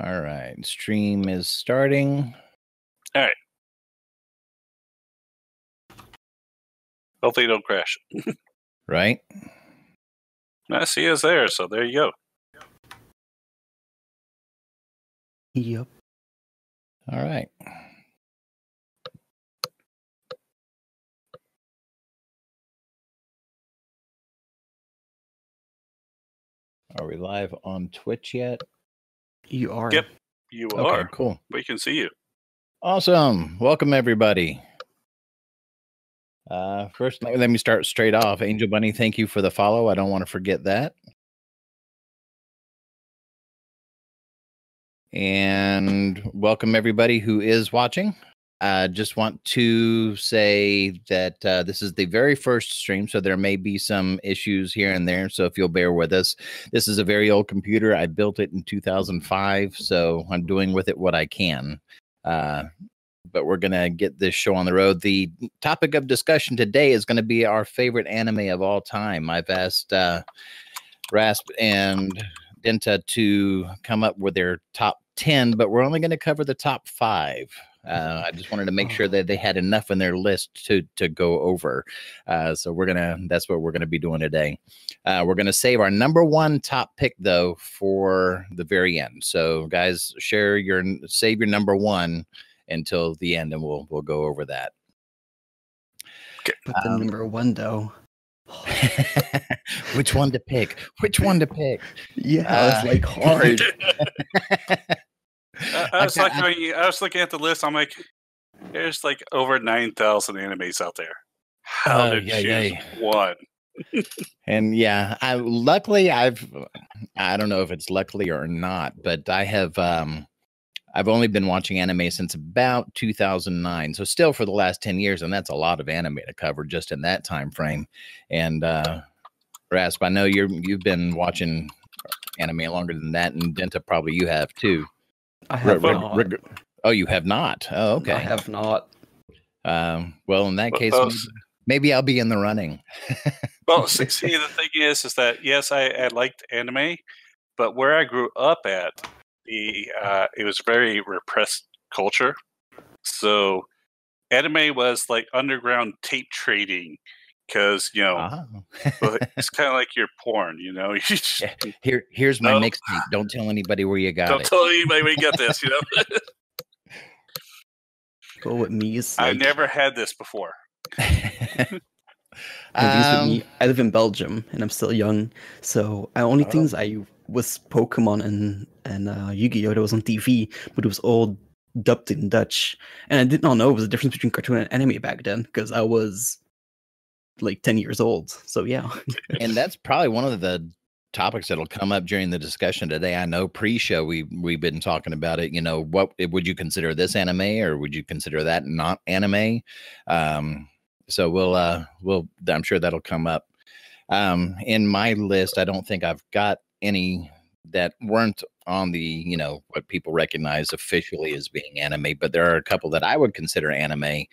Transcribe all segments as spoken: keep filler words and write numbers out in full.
All right, stream is starting. All right. Hopefully you don't crash. Right? I see us there, so there you go. Yep. All right. Are we live on Twitch yet? You are. Yep, you okay, are. Cool. We can see you. Awesome. Welcome, everybody. Uh, first, let me start straight off. Angel Bunny, thank you for the follow. I don't want to forget that. And welcome, everybody who is watching. I uh, just want to say that uh, this is the very first stream, so there may be some issues here and there, so if you'll bear with us. This is a very old computer. I built it in two thousand five, so I'm doing with it what I can. Uh, but we're going to get this show on the road. The topic of discussion today is going to be our favorite anime of all time. I've asked uh, Rasp and Denta to come up with their top ten, but we're only going to cover the top five. Uh, I just wanted to make sure that they had enough in their list to to go over. Uh, so we're gonna that's what we're gonna be doing today. Uh, we're gonna save our number one top pick though for the very end. So guys, share your save your number one until the end, and we'll we'll go over that. But the um, number one though. Which one to pick? Which one to pick? Yeah, uh, it's like hard. I, I was like, I, I was looking at the list. I'm like, there's like over nine thousand animes out there. How uh, did yeah, you yeah. one? And yeah, I luckily I've I don't know if it's luckily or not, but I have um, I've only been watching anime since about two thousand nine, so still for the last ten years, and that's a lot of anime to cover just in that time frame. And uh, Rasp, I know you're you've been watching anime longer than that, and Denta probably you have too. I have r not. Oh, you have not. Oh, okay. I have not. Um, well, in that well, case, maybe, maybe I'll be in the running. Well, see, the thing is, is that yes, I, I liked anime, but where I grew up at, the uh, it was very repressed culture. So, anime was like underground tape trading. Because, you know, oh. Well, it's kind of like your porn, you know. Yeah. Here, Here's my no. mixtape. Don't tell anybody where you got Don't it. Don't tell anybody where you got this, you know. Go with me. I like... never had this before. um, I live in Belgium, and I'm still young. So the only oh. things I was Pokemon and, and uh, Yu-Gi-Oh! That was on T V, but it was all dubbed in Dutch. And I did not know it was the difference between cartoon and anime back then, because I was... like ten years old, so yeah. And that's probably one of the topics that'll come up during the discussion today. I know pre-show we we've been talking about it. You know, what would you consider this anime, or would you consider that not anime? Um, so we'll uh, we'll I'm sure that'll come up. Um, in my list, I don't think I've got any that weren't on the, you know, what people recognize officially as being anime, but there are a couple that I would consider anime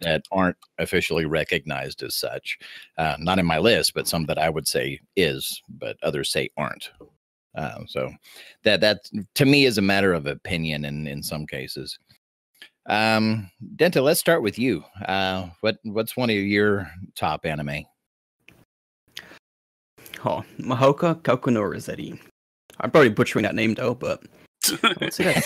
that aren't officially recognized as such. Uh, not in my list, but some that I would say is, but others say aren't. Uh, so that, that to me is a matter of opinion in, in some cases. Um, Denta, let's start with you. Uh, what, what's one of your top anime? Oh, Mahouka Koukou no Rettousei. I'm probably butchering that name though, but what's it?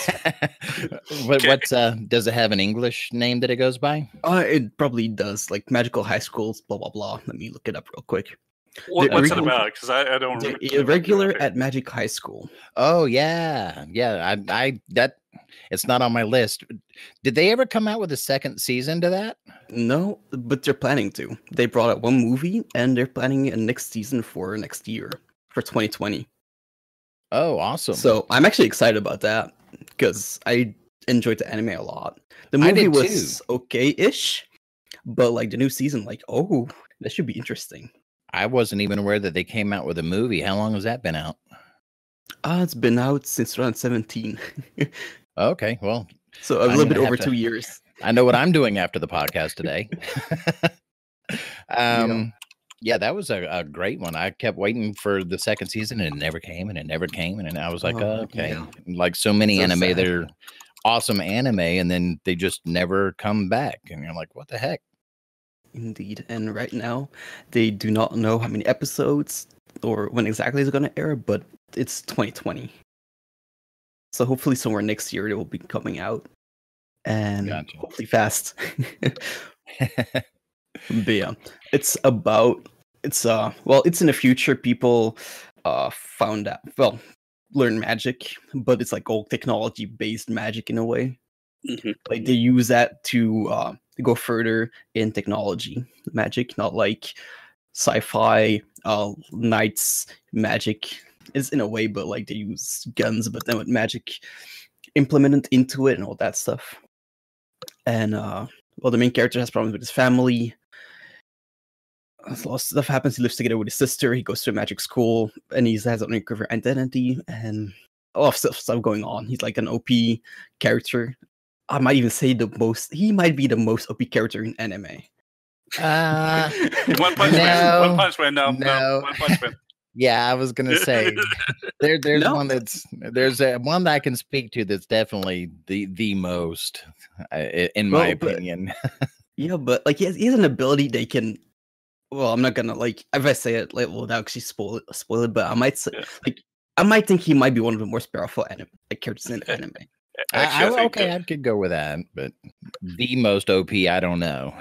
what, what uh, does it have an English name that it goes by? Uh, it probably does, like Magical High Schools, blah blah blah. Let me look it up real quick. What, what's it about? Because I, I don't remember. Irregular at Magic High School. Oh yeah, yeah. I, I that it's not on my list. Did they ever come out with a second season to that? No, but they're planning to. They brought out one movie, and they're planning a next season for next year for twenty twenty. Oh, awesome. So I'm actually excited about that because I enjoyed the anime a lot. The movie was okay-ish, but like the new season, like, oh, that should be interesting. I wasn't even aware that they came out with a movie. How long has that been out? Uh, it's been out since around seventeen. Okay, well. So a little bit over two years. I know what I'm doing after the podcast today. um, yeah. Yeah, that was a, a great one. I kept waiting for the second season, and it never came, and it never came, and I was like, oh, okay. Yeah. Like so many so anime, sad. They're awesome anime, and then they just never come back. And you're like, what the heck? Indeed. And right now, they do not know how many episodes or when exactly it's going to air, but it's twenty twenty. So hopefully somewhere next year, it will be coming out. And gotcha. Hopefully fast. But yeah, it's about, it's, uh, well, it's in the future. People uh, found out, well, learn magic, but it's like old technology-based magic in a way. Mm-hmm. Like they use that to uh, go further in technology magic, not like sci-fi uh, knights magic is in a way, but like they use guns, but then with magic implemented into it and all that stuff. And, uh, well, the main character has problems with his family. Lots of stuff happens. He lives together with his sister. He goes to a magic school, and he has an uncovered identity, and a lot of stuff, stuff going on. He's like an O P character. I might even say the most. He might be the most O P character in anime. Uh, One Punch no, Man. One Punch Man. No, no. no One Punch Man. Yeah, I was gonna say there, there's no. one that's there's a, one that I can speak to that's definitely the the most, uh, in my well, opinion. But, yeah, but like he has, he has an ability they can. Well, I'm not gonna like if I say it, like, well, that actually spoil it, spoil it. But I might say, yeah. like, I might think he might be one of the most powerful anime like, characters in anime. Actually, I, I, I okay, that... I could go with that, but the most O P, I don't know.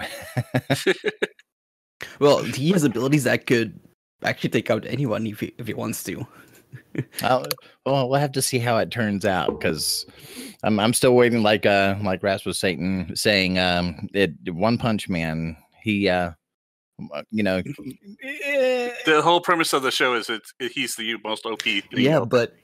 Well, he has abilities that could actually take out anyone if he, if he wants to. I'll, well, we'll have to see how it turns out because I'm I'm still waiting. Like uh, like Ras was Satan saying, um, it One Punch Man, he uh. You know, the whole premise of the show is it's he's the most O P. Yeah, but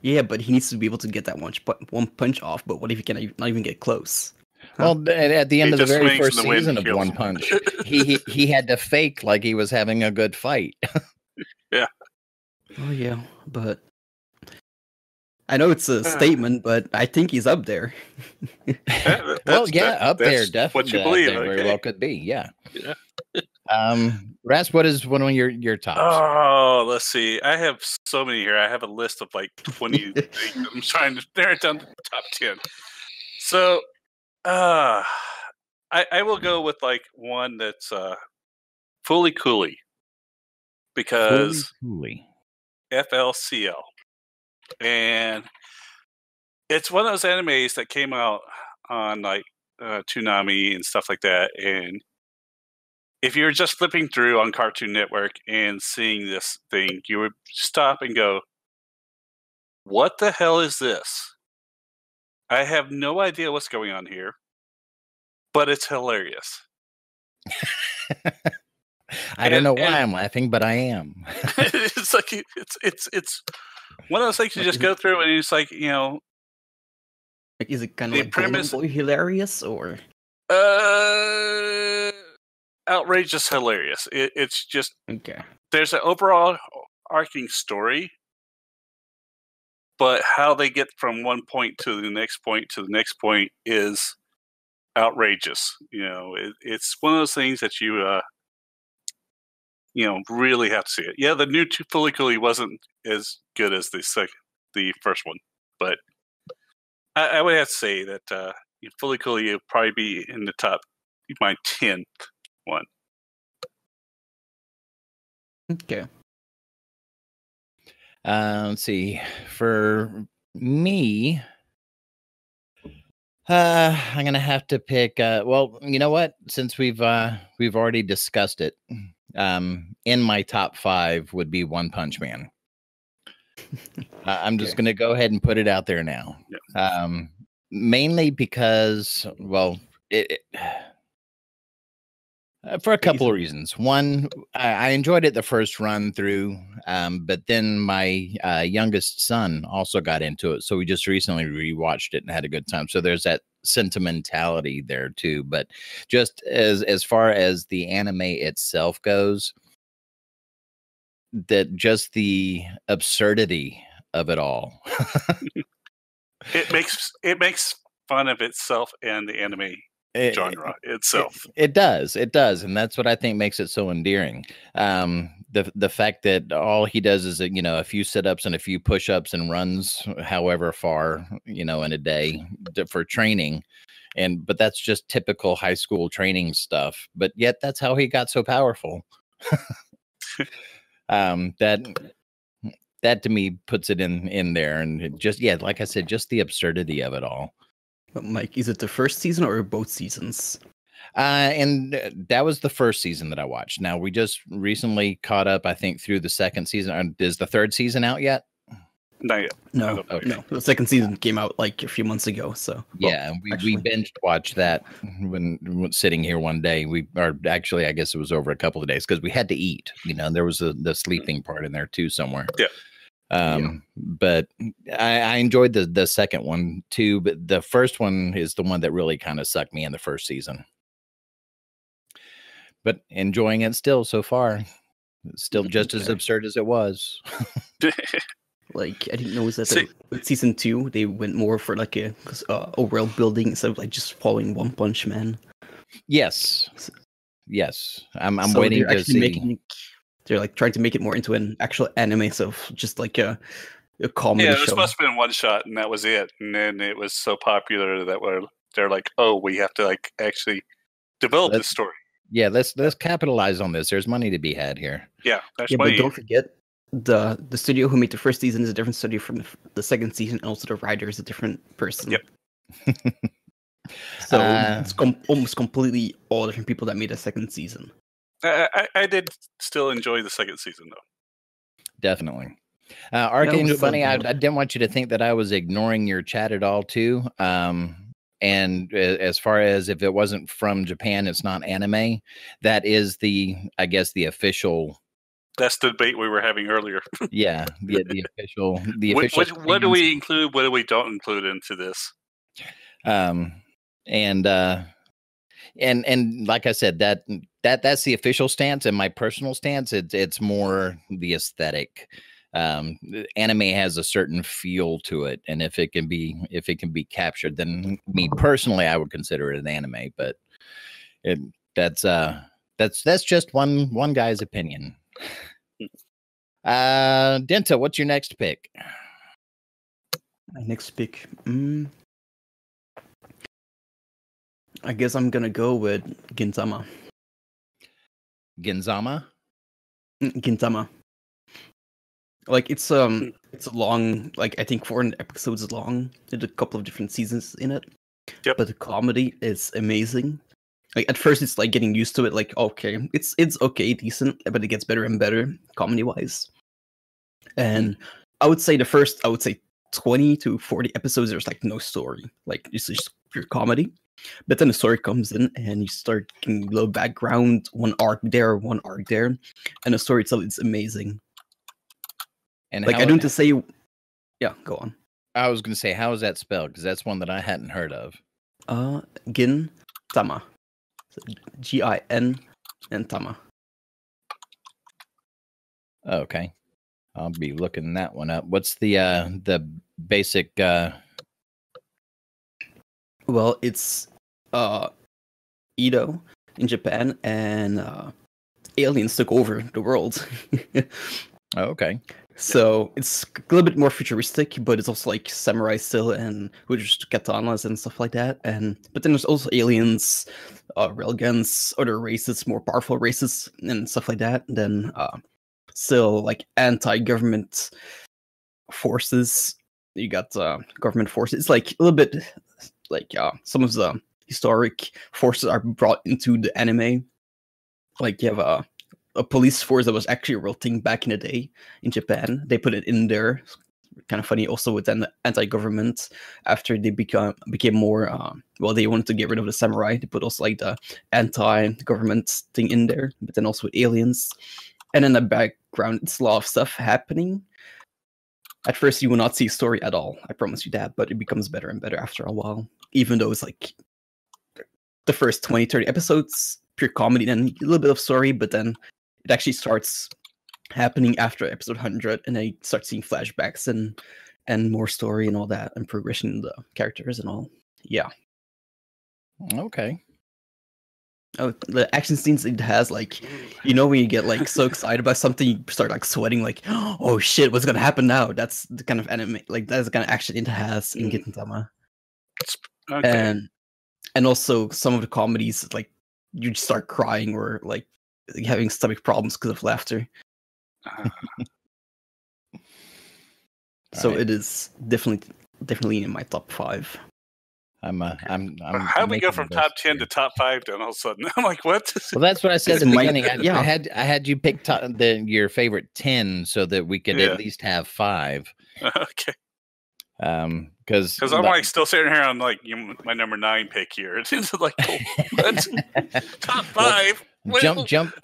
yeah, but he needs to be able to get that one one punch off. But what if he can not even get close? Huh? Well, at the end he of the very first the season of One Punch, he, he he had to fake like he was having a good fight. Yeah. Oh yeah, but I know it's a uh, statement, but I think he's up there. That, well, yeah, that, up there, definitely. What you believe? There okay. Very well could be. Yeah. Yeah. Um, Ras, what is one of your your tops? Oh, let's see. I have so many here. I have a list of like twenty. I'm trying to narrow it down to the top ten. So, uh, I I will go with like one that's uh, Fooly Cooly, because Fooly Cooly. F L C L, and it's one of those animes that came out on like uh, Toonami and stuff like that, and if you're just flipping through on Cartoon Network and seeing this thing, you would stop and go, what the hell is this? I have no idea what's going on here, but it's hilarious. I and, don't know why and, I'm laughing, but I am. It's like, it's, it's, it's one of those things you just go through and it's like, you know, like, is it kind of like premise, hilarious or? Uh, Outrageous, hilarious. It, it's just okay. There's an overall arcing story, but how they get from one point to the next point to the next point is outrageous. You know, it, it's one of those things that you, uh, you know, really have to see it. Yeah, the new Fooly Cooly wasn't as good as the second, the first one, but I, I would have to say that uh, Fooly Cooly would probably be in the top my tenth. One. Okay. Uh, let's see. For me, uh, I'm gonna have to pick. Uh, well, you know what? Since we've uh, we've already discussed it, um, in my top five would be One Punch Man. uh, I'm just okay. gonna go ahead and put it out there now. Yeah. Um, mainly because, well, it. it for a couple of reasons. One, I enjoyed it the first run through, um, but then my uh, youngest son also got into it. So we just recently rewatched it and had a good time. So there's that sentimentality there too. But just as, as far as the anime itself goes, that just the absurdity of it all. It makes, it makes fun of itself and the anime it, genre itself. It, it does. It does. And that's what I think makes it so endearing. Um, the the fact that all he does is, you know, a few sit-ups and a few push-ups and runs however far, you know, in a day for training. And but that's just typical high school training stuff. But yet that's how he got so powerful. um, that that to me puts it in in there, and it just yeah, like I said, just the absurdity of it all. But Mike, is it the first season or both seasons? Uh, and that was the first season that I watched. Now we just recently caught up, I think, through the second season. Is the third season out yet? Not yet. No, okay. No. The second season came out like a few months ago. So yeah, well, we, we binge watched that when, when sitting here one day. We are actually, I guess it was over a couple of days because we had to eat. You know, there was a, the sleeping part in there too somewhere. Yeah. Um, yeah. But I, I enjoyed the the second one too. But the first one is the one that really kind of sucked me in the first season. But enjoying it still so far. It's still just okay. as absurd as it was. Like, I didn't know that See, with season two, they went more for like a, uh, a world building instead of like just following One Punch Man. Yes. So, yes. I'm I'm so waiting to see. Making, they're like trying to make it more into an actual anime, so just like a, a comedy show. Yeah, it was show. supposed to be one shot and that was it. And then it was so popular that we're, they're like, oh, we have to like actually develop let's, this story. Yeah, let's let's capitalize on this. There's money to be had here. Yeah, that's yeah, but don't forget, the the studio who made the first season is a different studio from the, the second season, and also the writer is a different person. Yep. So uh, it's com almost completely all different people that made the second season. I, I, I did still enjoy the second season, though. Definitely. Uh, Archangel Bunny, I, I didn't want you to think that I was ignoring your chat at all, too. Um, and as far as if it wasn't from Japan, it's not anime. That is the, I guess, the official... That's the debate we were having earlier. Yeah, the, the official. The what, official. What, what do we include? What do we don't include into this? Um, and uh, and and like I said, that that that's the official stance. And my personal stance, it's it's more the aesthetic. Um, anime has a certain feel to it, and if it can be if it can be captured, then me personally, I would consider it an anime. But it that's uh that's that's just one one guy's opinion. Uh, Denta, what's your next pick? My next pick, mm. I guess I'm gonna go with Gintama. Gintama, Gintama. Like it's um, it's long. Like I think four episodes long. Did a couple of different seasons in it. Yep. But the comedy is amazing. Like at first, it's like getting used to it. Like okay, it's it's okay, decent, but it gets better and better comedy-wise. And I would say the first, I would say twenty to forty episodes, there's like no story, like it's just pure comedy. But then the story comes in, and you start getting a little background, one arc there, one arc there, and the story itself is amazing. And like I don't to say, yeah, go on. I was gonna say, how is that spelled? Because that's one that I hadn't heard of. Uh, Gintama. G I N and Tama. Okay, I'll be looking that one up. What's the uh, the basic? Uh... Well, it's uh, Edo in Japan, and uh, aliens took over the world. Okay, so it's a little bit more futuristic, but it's also like samurai still, and with just katanas and stuff like that. And but then there's also aliens, uh, railguns, other races, more powerful races, and stuff like that. And then uh, still like anti-government forces. You got uh, government forces. It's like a little bit like uh, some of the historic forces are brought into the anime. Like you have a. Uh, A police force that was actually a real thing back in the day in Japan. They put it in there. It's kind of funny. Also with an anti-government, after they become became more, um, well, they wanted to get rid of the samurai. They put also like the anti-government thing in there, but then also with aliens. And in the background, it's a lot of stuff happening. At first, you will not see a story at all. I promise you that. But it becomes better and better after a while. Even though it's like the first twenty, thirty episodes, pure comedy, then a little bit of story, but then it actually starts happening after episode one hundred, and I start seeing flashbacks and and more story and all that, and progression in the characters and all. Yeah. Okay. Oh, the action scenes it has, like, you know, when you get like so excited about something, you start like sweating, like, oh shit, what's gonna happen now? That's the kind of anime, like that's the kind of action it has in Gintama. Okay. And and also some of the comedies, like you just start crying or like having stomach problems because of laughter. Uh, so right. It is definitely definitely in my top five. I'm, uh, I'm, I'm How do we go from top ten to top five? Then all of a sudden, I'm like, what? Well, that's what I said in the beginning. I, yeah. I had I had you pick top, the, your favorite ten so that we could yeah. at least have five. Okay. Um, because because I'm like still sitting here on like you, my number nine pick here. It's like oh, that's top five. Well, jump, jump.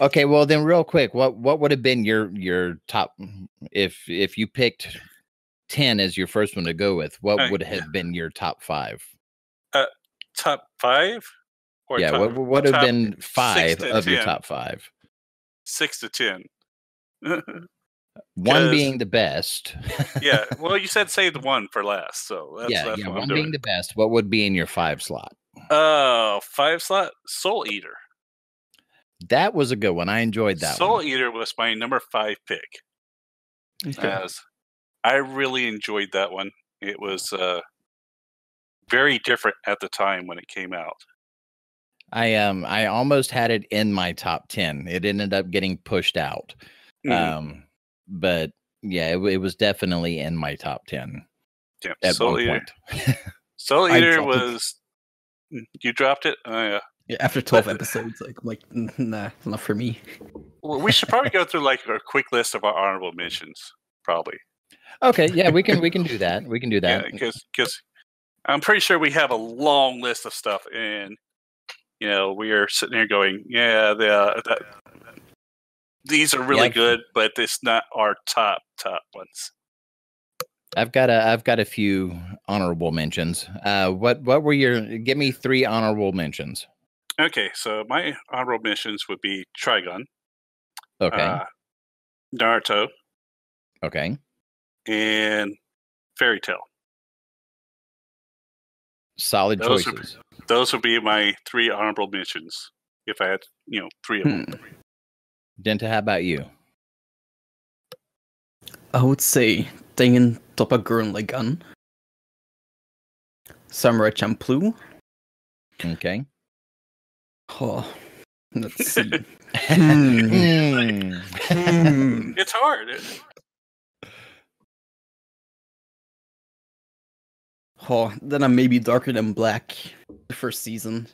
Okay, well then, real quick, what what would have been your your top if if you picked ten as your first one to go with, what uh, would have yeah. been your top five? Uh, top five? Or yeah, top, what would have been five of ten. Your top five? Six to ten. One being the best. Yeah, well, you said save the one for last, so that's, yeah, that's yeah, what one I'm doing. Being the best. What would be in your five slot? Uh, five slot? Soul Eater. That was a good one. I enjoyed that Soul one. Soul Eater was my number five pick. Okay. As I really enjoyed that one. It was uh, very different at the time when it came out. I um I almost had it in my top ten. It ended up getting pushed out. Mm-hmm. Um, but yeah, it, it was definitely in my top ten. Yeah, at Soul one Eater. Point. Soul Eater was. It. You dropped it. Oh, yeah. Yeah, after twelve episodes, like, like, nah, not for me. Well, we should probably go through like a quick list of our honorable mentions, probably. Okay, yeah, we can we can do that. We can do that because yeah, because I'm pretty sure we have a long list of stuff, and you know we are sitting here going, yeah, the, uh, the these are really yeah, good, but it's not our top top ones. I've got a I've got a few honorable mentions. Uh, what what were your? Give me three honorable mentions. Okay, so my honorable mentions would be Trigun. Okay. Uh, Naruto. Okay. And Fairy Tail. Solid those choices. Would, those would be my three honorable mentions. If I had, you know, three of hmm. them. Denta, how about you? I would say Dangan Ronpa Gurren Lagann, Samurai Champloo. Okay. Oh, let's see. It's hard. Oh, then I'm maybe Darker Than Black, the first season.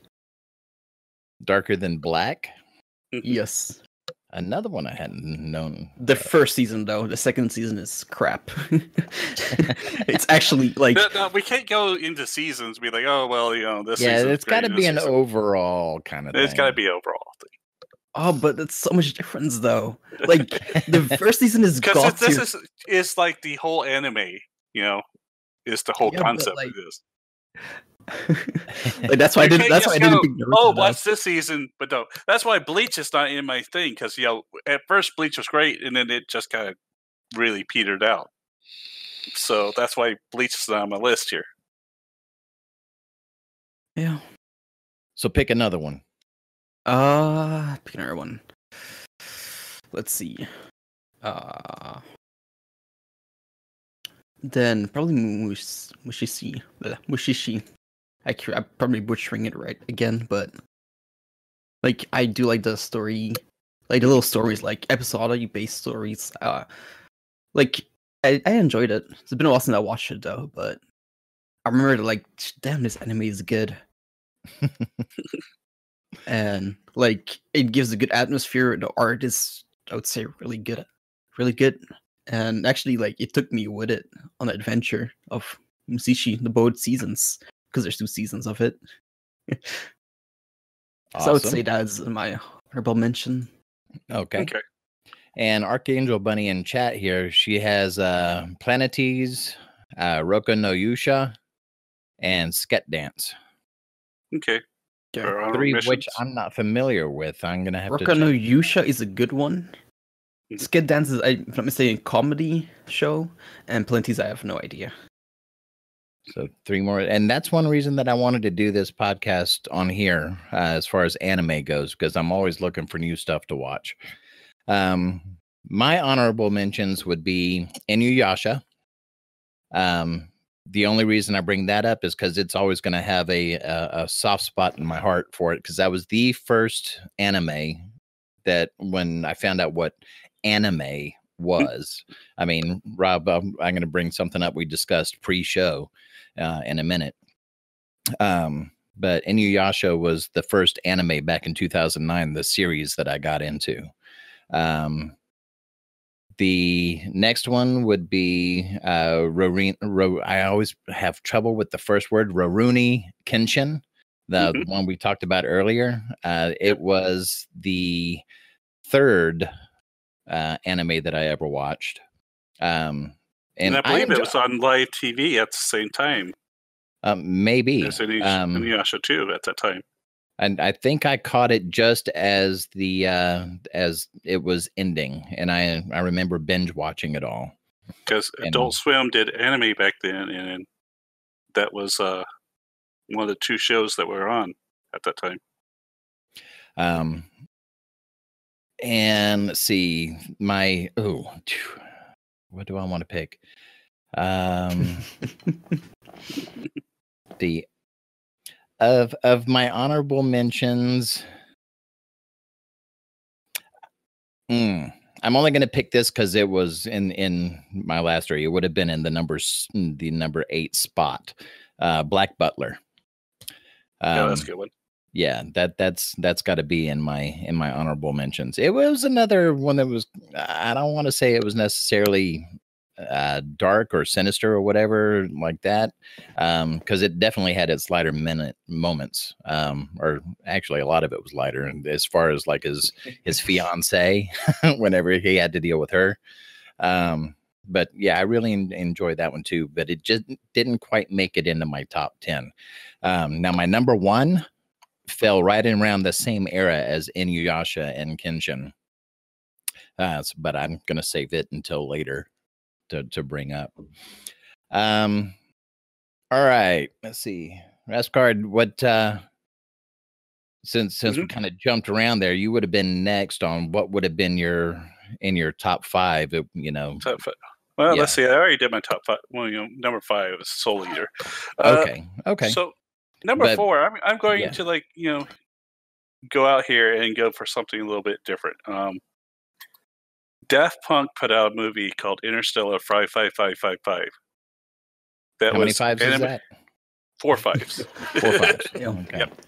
Darker Than Black? Yes. Another one I hadn't known. The about. First season, though. The second season is crap. It's actually like... No, no, we can't go into seasons and be like, oh, well, you know, this yeah, season. Yeah, it's got to be an season. Overall kind of it's thing. It's got to be overall thing. Oh, but that's so much difference, though. Like, the first season is gone. This is it's like the whole anime, you know? Is the whole yeah, concept like, of this. Like that's why I didn't. That's why I didn't. Go, oh, watch this season, but no. That's why Bleach is not in my thing because you know at first Bleach was great, and then it just kind of really petered out. So that's why Bleach is not on my list here. Yeah. So pick another one. Uh pick another one. Let's see. Uh. Then probably Mush Mushishi. Mushishi. I I'm probably butchering it right again, but like I do like the story, like the little stories, like episodic based stories. Uh, like I, I enjoyed it. It's been a while since I watched it though, but I remember like, damn, this anime is good. And like it gives a good atmosphere. The art is, I would say, really good, really good. And actually, like, it took me with it on the adventure of Mushishi, the both seasons, because there's two seasons of it. Awesome. So I would say that's my honorable mention. Okay. Okay. And Archangel Bunny in chat here, she has uh, Planetes, uh, Rokka no Yuusha, and Sket Dance. Okay. Yeah. Three of which I'm not familiar with. I'm going to have Rokka to... Rokka no Yuusha is a good one. Sket Dance is, if I'm not mistaken, a comedy show, and Planetes I have no idea. So three more. And that's one reason that I wanted to do this podcast on here uh, as far as anime goes, because I'm always looking for new stuff to watch. Um, my honorable mentions would be Inuyasha. Um, the only reason I bring that up is because it's always going to have a, a, a soft spot in my heart for it, because that was the first anime that when I found out what anime was. I mean, Rob, I'm, I'm going to bring something up we discussed pre-show uh, in a minute. Um, but Inuyasha was the first anime back in two thousand nine, the series that I got into. Um, the next one would be uh, Rorin, Ro, I always have trouble with the first word, Rurouni Kenshin, the mm-hmm. one we talked about earlier. Uh, it was the third Uh, anime that I ever watched, um, and, and I believe I enjoy- it was on live T V at the same time. Um, maybe there's an um, Inuyasha too at that time, and I think I caught it just as the uh, as it was ending, and I I remember binge watching it all because Adult Swim did anime back then, and that was uh, one of the two shows that were on at that time. Um. And let's see, my oh, what do I want to pick? Um, the of of my honorable mentions. Mm, I'm only going to pick this because it was in in my last three. It would have been in the numbers the number eight spot. Uh, Black Butler. Um, yeah, that's a good one. Yeah, that that's that's got to be in my in my honorable mentions. It was another one that was, I don't want to say it was necessarily uh, dark or sinister or whatever like that, because um, it definitely had its lighter minute moments, um, or actually a lot of it was lighter. And as far as like his his fiance, whenever he had to deal with her, um, but yeah, I really en- enjoyed that one too. But it just didn't quite make it into my top ten. Um, now my number one fell right in around the same era as Inuyasha and Kenshin. Uh, but I'm going to save it until later to, to bring up. Um, all right. Let's see. Rascard, what, uh, since, since mm-hmm. we kind of jumped around there, you would have been next on what would have been your, in your top five, you know. Top five. Well, yeah. Let's see. I already did my top five. Well, you know, number five was Soul Eater. Uh, okay. Okay. So, Number but, four, I'm I'm going yeah. to like you know go out here and go for something a little bit different. Um, Daft Punk put out a movie called Interstellar five five five five five. That How was many fives anime- is that? Four fives. Four fives. Yeah. Okay. Yep.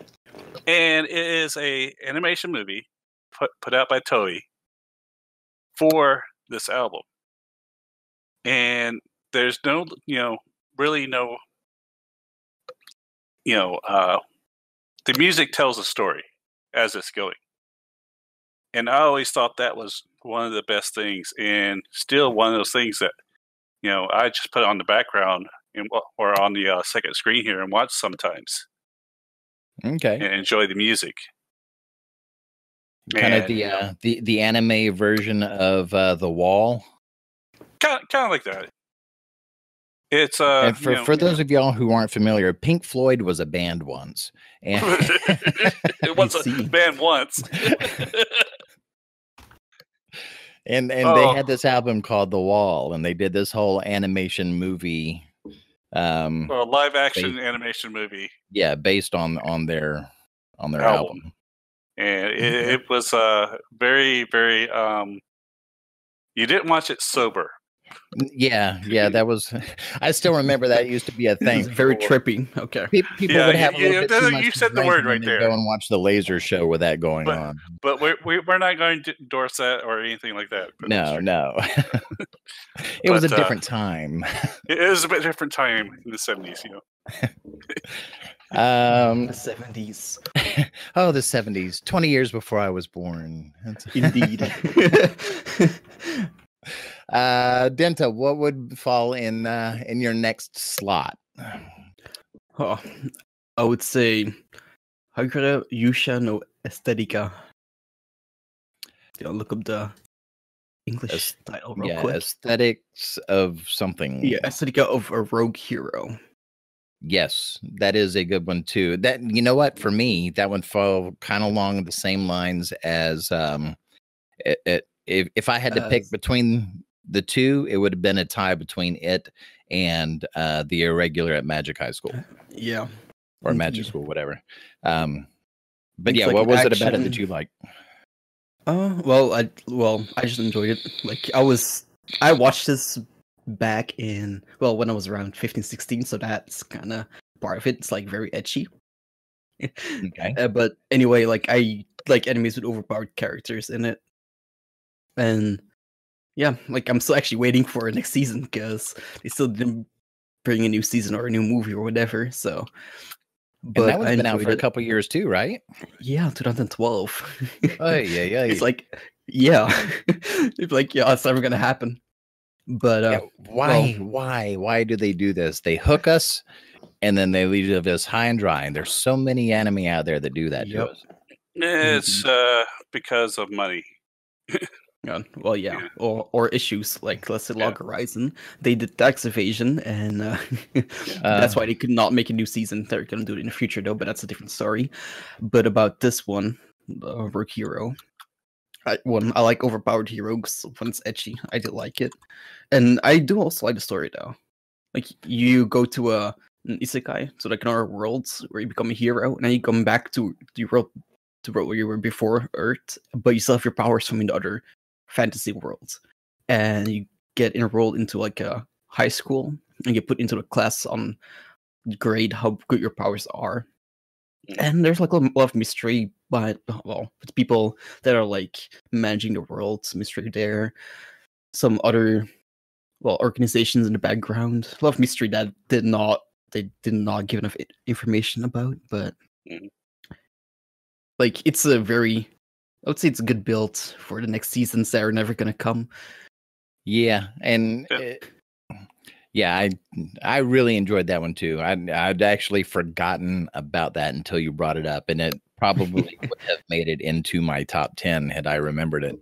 And it is a animation movie put put out by Toei for this album. And there's no you know really no. You know, uh, the music tells a story as it's going. And I always thought that was one of the best things, and still one of those things that, you know, I just put on the background and, or on the uh, second screen here and watch sometimes. Okay. And enjoy the music. Kind and, of the, uh, the the anime version of uh, The Wall? Kind of, kind of like that. It's uh, and for, you know, for those of y'all who aren't familiar, Pink Floyd was a band once. And it was a band once. and and oh. They had this album called The Wall, and they did this whole animation movie. Um, well, live action based, animation movie. Yeah, based on on their on their album. album. And it, mm-hmm. it was uh very very um. You didn't watch it sober. Yeah, yeah, that was. I still remember that used to be a thing. Very trippy. Okay, people, people yeah, would have. Yeah, a little bit too much you said the word right there. Go and watch the laser show with that going but, on. But we're we're not going to endorse that or anything like that. No, no. it but, was a different uh, time. It was a bit different time in the seventies, you know. um, the seventies. Oh, the seventies. Twenty years before I was born. That's... Indeed. Uh, Denta, what would fall in uh, in your next slot? Oh, I would say Hikari Yusha no Estetica. I'll look up the English As- title real yeah, quick. Aesthetics of something. Yeah, Estetica of a Rogue Hero. Yes, that is a good one too. That, you know what, for me, that one fall kind of along the same lines as um, it, it, if if I had to pick between the two, it would have been a tie between it and uh, the Irregular at Magic High School. Yeah, or Magic yeah. School, whatever. Um, but it's yeah, like what was action. It about it that you liked? Oh uh, well, I well I just enjoyed it. Like I was, I watched this back in, well, when I was around fifteen, sixteen, so that's kind of part of it. It's like very edgy. Okay. Uh, but anyway, like I like enemies with overpowered characters in it, and yeah, like I'm still actually waiting for next season because they still didn't bring a new season or a new movie or whatever. So, but and that one's been out for it. a couple years too, right? Yeah, twenty twelve. Oh yeah, yeah. It's like yeah, it's like yeah, it's never gonna happen. But uh, yeah, why, well, why, why do they do this? They hook us, and then they leave us high and dry. And there's so many anime out there that do that yep. to us. It's uh, because of money. yeah, well, yeah, yeah. Or, or issues like let's say yeah. Log Horizon. They did tax evasion, and uh, yeah. that's why they could not make a new season. They're going to do it in the future though, but that's a different story. But about this one, uh, Rogue Hero. I, one, I like overpowered heroes when it's edgy. I do like it, and I do also like the story though. Like you go to a an isekai, so like in our worlds where you become a hero, and then you come back to the world to where you were before Earth, but you still have your powers from the other fantasy worlds, and you get enrolled into like a high school, and you put into a class on grade how good your powers are. And there's like a lot of mystery, but well, it's people that are like managing the world's mystery there. Some other, well, organizations in the background. A lot of mystery that did not they did not give enough information about. But like, it's a very, I would say it's a good build for the next seasons that are never gonna come. Yeah, and. Yeah. It, Yeah, I I really enjoyed that one too. I I'd actually forgotten about that until you brought it up, and it probably would have made it into my top ten had I remembered it.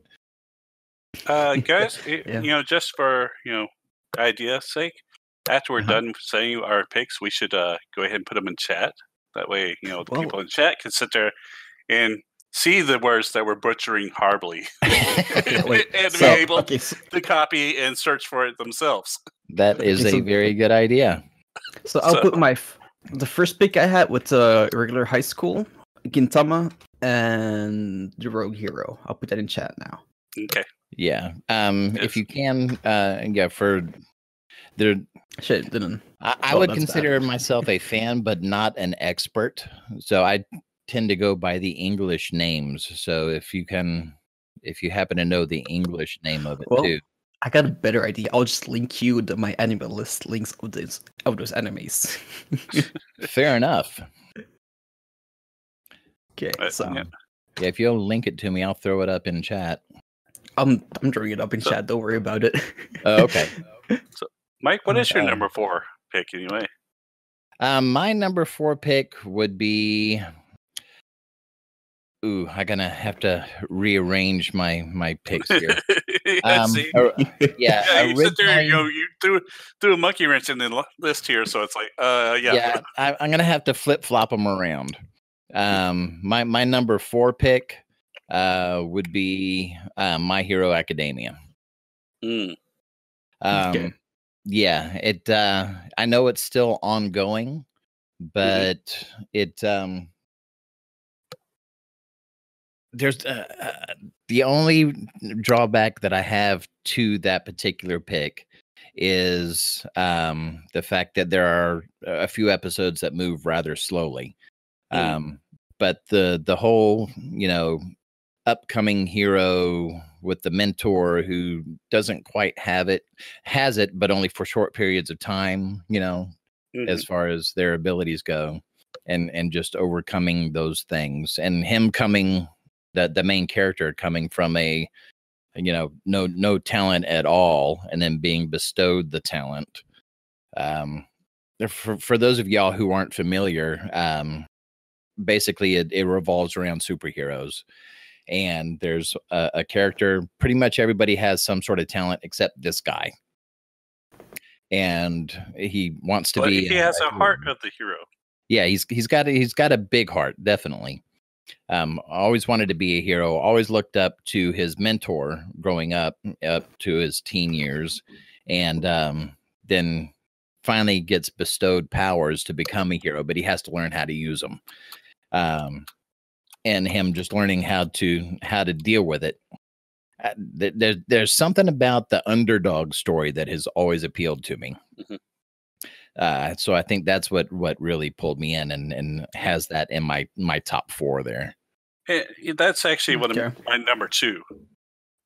Uh, guys, it, yeah. you know, just for you know idea's sake, after we're uh-huh. done saying our picks, we should uh, go ahead and put them in chat. That way, you know, the Whoa. people in chat can sit there and see the words that we're butchering horribly, Wait, and so, be able okay. to copy and search for it themselves. That is okay, so, a very good idea. So I'll so, put my f the first pick I had with uh, Regular High School, Gintama, and the Rogue Hero. I'll put that in chat now. Okay. Yeah. Um. Yes. If you can. Uh. Yeah. For there. Shit. Didn't. I, I well, would consider bad. myself a fan, but not an expert. So I tend to go by the English names. So if you can, if you happen to know the English name of it well, too. I got a better idea. I'll just link you to my anime list links of those of those animes. Fair enough. Okay, uh, so yeah. yeah, if you'll link it to me, I'll throw it up in chat. I'm I'm throwing it up in so, chat. Don't worry about it. Oh, okay. So, Mike, what is your uh, number four pick anyway? Um, my number four pick would be. Ooh, I'm gonna have to rearrange my my picks here. um, or, yeah, yeah you sit there and you, know, you threw, threw a monkey wrench in the list here, so it's like, uh, yeah. Yeah, I, I'm gonna have to flip flop them around. Um, my my number four pick uh would be uh, My Hero Academia. Mm. Um, okay. Yeah, it. Uh, I know it's still ongoing, but mm-hmm. it. Um, There's uh, uh, the only drawback that I have to that particular pick is um, the fact that there are a few episodes that move rather slowly. Mm. Um, but the the whole, you know, upcoming hero with the mentor who doesn't quite have it, has it, but only for short periods of time, you know, mm-hmm. as far as their abilities go and, and just overcoming those things and him coming... The, the main character coming from a, you know, no no talent at all, and then being bestowed the talent. Um, for, for those of y'all who aren't familiar, um, basically it, it revolves around superheroes. And there's a, a character, pretty much everybody has some sort of talent except this guy. and he wants to well, be. He has a heart of the hero. Yeah, he's he's got a, he's got a big heart, definitely. Um, always wanted to be a hero. Always looked up to his mentor growing up, up to his teen years, and um, then finally gets bestowed powers to become a hero. But he has to learn how to use them, um, and him just learning how to how to deal with it. Uh, there, there's something about the underdog story that has always appealed to me. Mm-hmm. Uh, so I think that's what, what really pulled me in, and, and has that in my, my top four there. Hey, that's actually okay. One of my number two,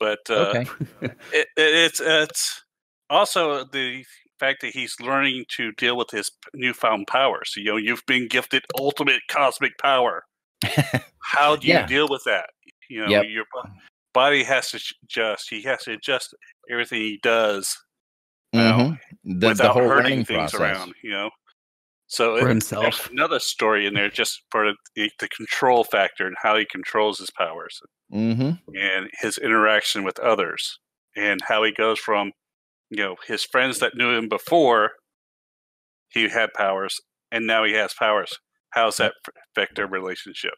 but uh, okay. it, it, it's it's also the fact that he's learning to deal with his newfound powers. You know, you've been gifted ultimate cosmic power. How do you yeah. deal with that? You know, yep. your body has to adjust. He has to adjust everything he does. Mm-hmm. The, without the whole hurting things process. Around, you know. So for it, himself, another story in there just for the, the control factor and how he controls his powers, mm-hmm. and his interaction with others, and how he goes from, you know, his friends that knew him before he had powers, and now he has powers. How does that affect their relationship?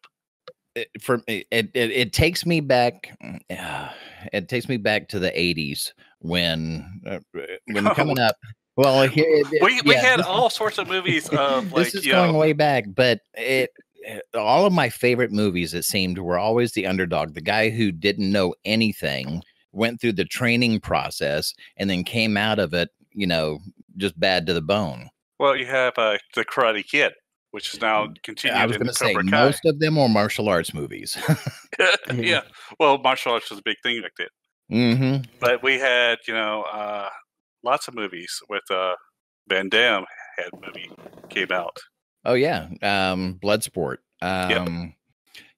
It, for it, it, it takes me back. Uh, it takes me back to the eighties. When uh, when coming up, well, here, it, we we yeah. had all sorts of movies. Of, like, this is you going know. way back, but it, it all of my favorite movies, it seemed, were always the underdog, the guy who didn't know anything, went through the training process, and then came out of it, you know, just bad to the bone. Well, you have uh, the Karate Kid, which is now continued. I was going to say most of them are martial arts movies. Yeah, well, martial arts was a big thing back then. Mm-hmm. But we had, you know, uh, lots of movies with uh, Van Damme had movie came out. Oh yeah, um, Bloodsport. Um, yep.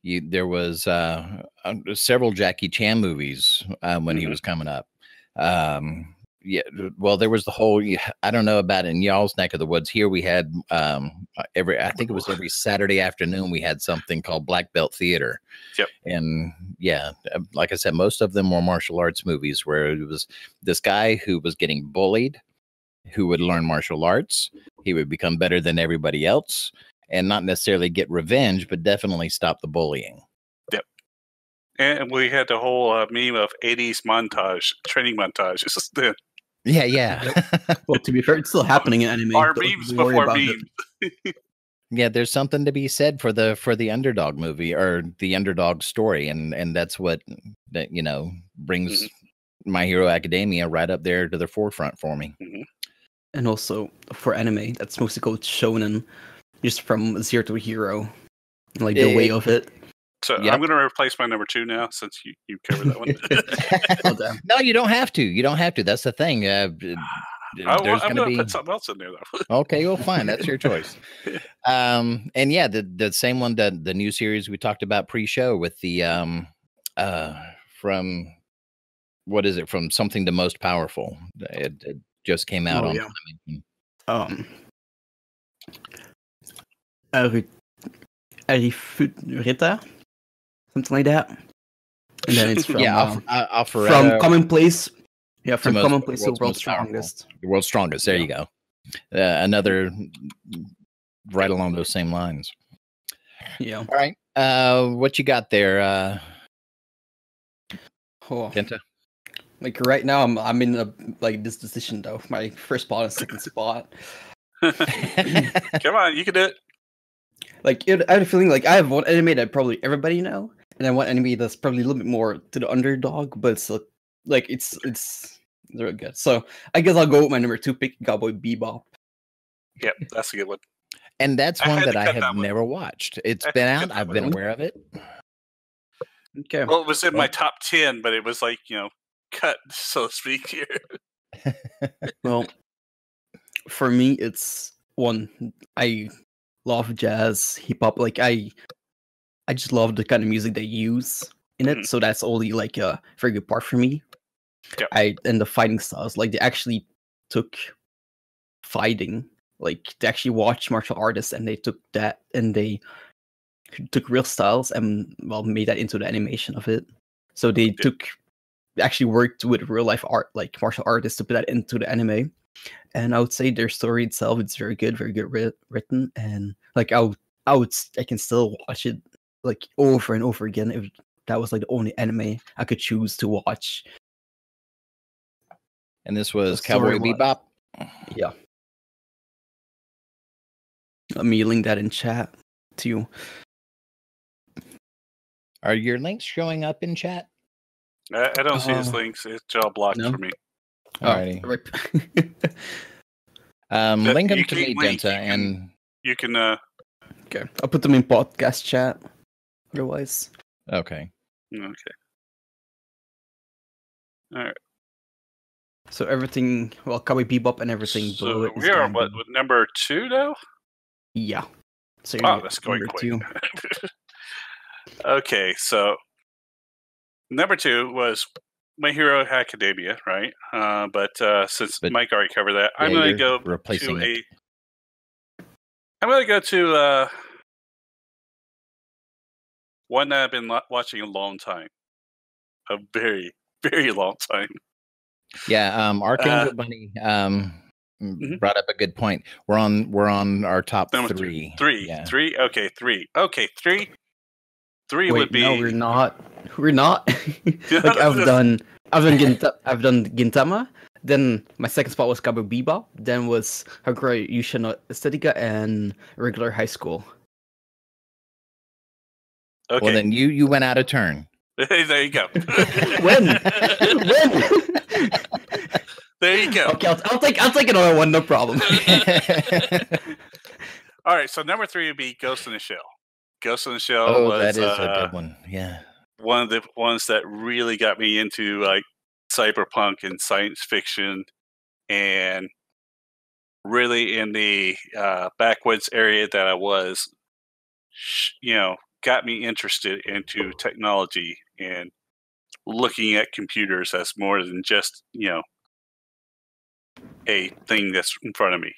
you, there was uh, several Jackie Chan movies um, when mm-hmm. he was coming up. Um, yeah, well, there was the whole. I don't know about in y'all's neck of the woods. Here we had um, every. I think it was every Saturday afternoon we had something called Black Belt Theater. Yep. And yeah, like I said, most of them were martial arts movies where it was this guy who was getting bullied, who would learn martial arts. He would become better than everybody else, and not necessarily get revenge, but definitely stop the bullying. Yep. And we had the whole uh, meme of eighties montage training montages. Yeah, yeah. Well, to be fair, it's still happening in anime. Our memes before memes. Yeah, there's something to be said for the for the underdog movie or the underdog story, and and that's what that you know brings mm-hmm. My Hero Academia right up there to the forefront for me. Mm-hmm. And also for anime, that's mostly called shonen, just from zero to hero, like the it, way of it. So yep. I'm going to replace my number two now, since you, you covered that one. Well, no, you don't have to. You don't have to. That's the thing. Uh, I, I'm going to be... put something else in there, though. Okay, well, fine. That's your choice. Um, and yeah, the the same one, the, the new series we talked about pre-show with the, um, uh, from, what is it, from Something to Most Powerful. It, it just came out. Oh, on. Yeah. Um, Arifureta? Something like that, and then it's from yeah, uh, Al from Al commonplace, yeah, from commonplace to world's, world's strongest. The world's strongest. There yeah. you go. Uh, another right along those same lines. Yeah. All right. Uh, what you got there, uh, oh. Kenta? Like right now, I'm I'm in a like this decision though. My first spot and second spot. Come on, you can do it. Like it, I have a feeling like I have one anime that probably everybody know. And I want anime that's probably a little bit more to the underdog, but it's like, like it's it's they're good. So I guess I'll go with my number two pick, Cowboy Bebop. Yep, that's a good one. And that's one that I have never watched. It's been out. I've been aware of it. Okay. Well, it was in my top ten, but it was like you know cut, so to speak. Here. Well, for me, it's one I love jazz, hip hop. Like I. I just love the kind of music they use in it, mm-hmm. so that's only like a very good part for me. Yeah. I and the fighting styles, like they actually took fighting, like they actually watched martial artists and they took that and they took real styles and well made that into the animation of it. So they yeah. took actually worked with real life art, like martial artists, to put that into the anime. And I would say their story itself, it's very good, very good writ written. And like I would, I would, I can still watch it like over and over again if that was like the only anime I could choose to watch. And this was Cowboy Bebop. Yeah. Let me link that in chat to you. Are your links showing up in chat? I, I don't uh, see his links. It's all blocked no? for me. Alrighty. Right. um, link them to me, Denta, and you can. Uh... Okay, I'll put them in podcast chat. Otherwise. Okay. Okay. All right. So everything, well, Cowboy Bebop and everything. So we are what with number two now. Yeah. So wow, that's going quick. Okay, so number two was My Hero Academia, right? Uh, but uh, since but, Mike already covered that, yeah, I'm going to go replacing to a. It. I'm going to go to uh, one that I've been watching a long time, a very, very long time. Yeah, um, Archangel uh, Bunny um, mm-hmm. brought up a good point. We're on, we're on our top Number three. Three, yeah. three. Okay, three. Okay, three. Three Wait, would be. No, we're not. We're not. like I've done, I've done, Ginta I've done Gintama. Then my second spot was Cowboy Bebop. Then was Hikari Yusha no Estetica and Regular High School. Okay. Well, then you you went out of turn. There you go. when? when? There you go. Okay, I'll, I'll take I'll take another one. No problem. All right. So number three would be Ghost in the Shell. Ghost in the Shell. Oh, was, that is uh, a good one. Yeah, one of the ones that really got me into like cyberpunk and science fiction, and really in the uh, backwoods area that I was, you know, got me interested into technology and looking at computers as more than just, you know, a thing that's in front of me.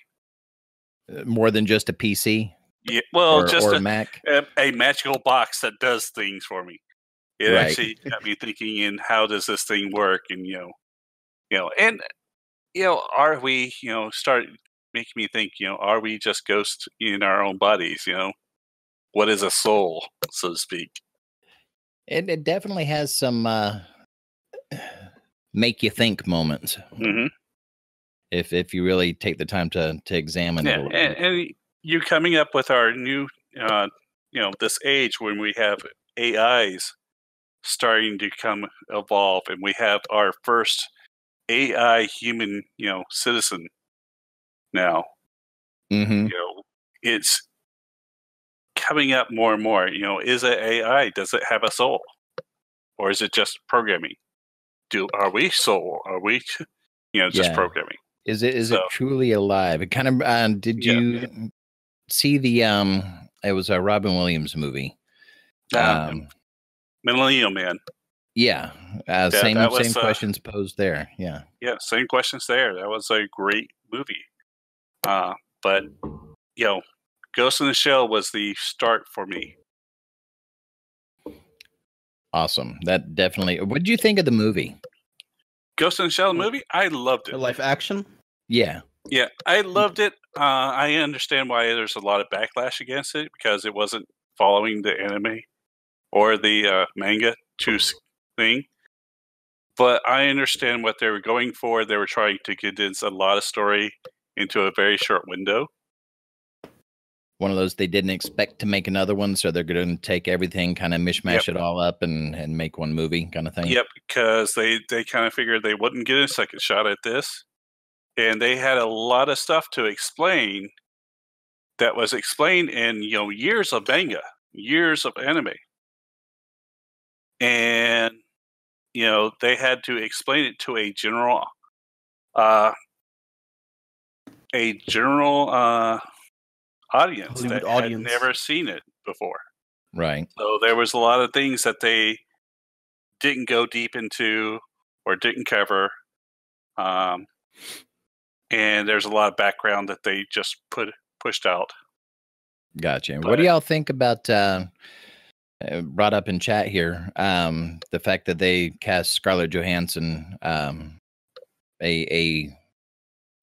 More than just a P C. Yeah, well, or, just or a, Mac. A, a magical box that does things for me. It right. actually got me thinking, in how does this thing work? And, you know, you know, and, you know, are we, you know, start making me think, you know, are we just ghosts in our own bodies? You know, what is a soul, so to speak? It, it definitely has some uh, make you think moments. Mm-hmm. If, if you really take the time to, to examine yeah, it a little and, bit. And, you coming up with our new, uh, you know, this age when we have A Is starting to come evolve, and we have our first A I human, you know, citizen now. Mm-hmm. You know, it's coming up more and more. You know, is it A I? Does it have a soul, or is it just programming? Do are we soul? Are we, you know, just yeah. programming? Is it is so, it truly alive? It kind of uh, did yeah. you. See the um, it was a Robin Williams movie, um, Millennial Man. Yeah, uh, yeah same same was, questions uh, posed there. Yeah, yeah, same questions there. That was a great movie. Uh, but you know, Ghost in the Shell was the start for me. Awesome. That definitely. What did you think of the movie? Ghost in the Shell movie. I loved it. The live action. Yeah. Yeah, I loved it. Uh, I understand why there's a lot of backlash against it, because it wasn't following the anime or the uh, manga to thing. But I understand what they were going for. They were trying to condense a lot of story into a very short window. One of those they didn't expect to make another one, so they're going to take everything, kind of mishmash yep. it all up, and, and make one movie kind of thing. Yep, because they, they kind of figured they wouldn't get a second shot at this. And they had a lot of stuff to explain that was explained in, you know, years of manga, years of anime. And, you know, they had to explain it to a general, uh, a general uh, audience that had never seen it before. Right. So there was a lot of things that they didn't go deep into or didn't cover. Um, And there's a lot of background that they just put pushed out. Gotcha. But what do y'all think about, uh, brought up in chat here, um, the fact that they cast Scarlett Johansson, um, a, a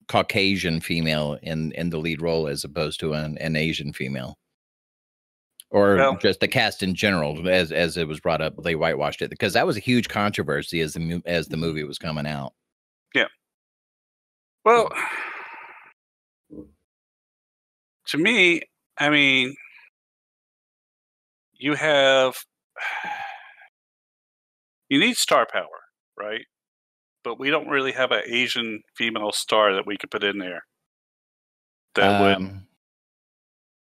Caucasian female in in the lead role as opposed to an, an Asian female, or no. just the cast in general. As as it was brought up, they whitewashed it because that was a huge controversy as the as the movie was coming out. Yeah. Well, to me, I mean, you have you need star power, right? But we don't really have an Asian female star that we could put in there. That um,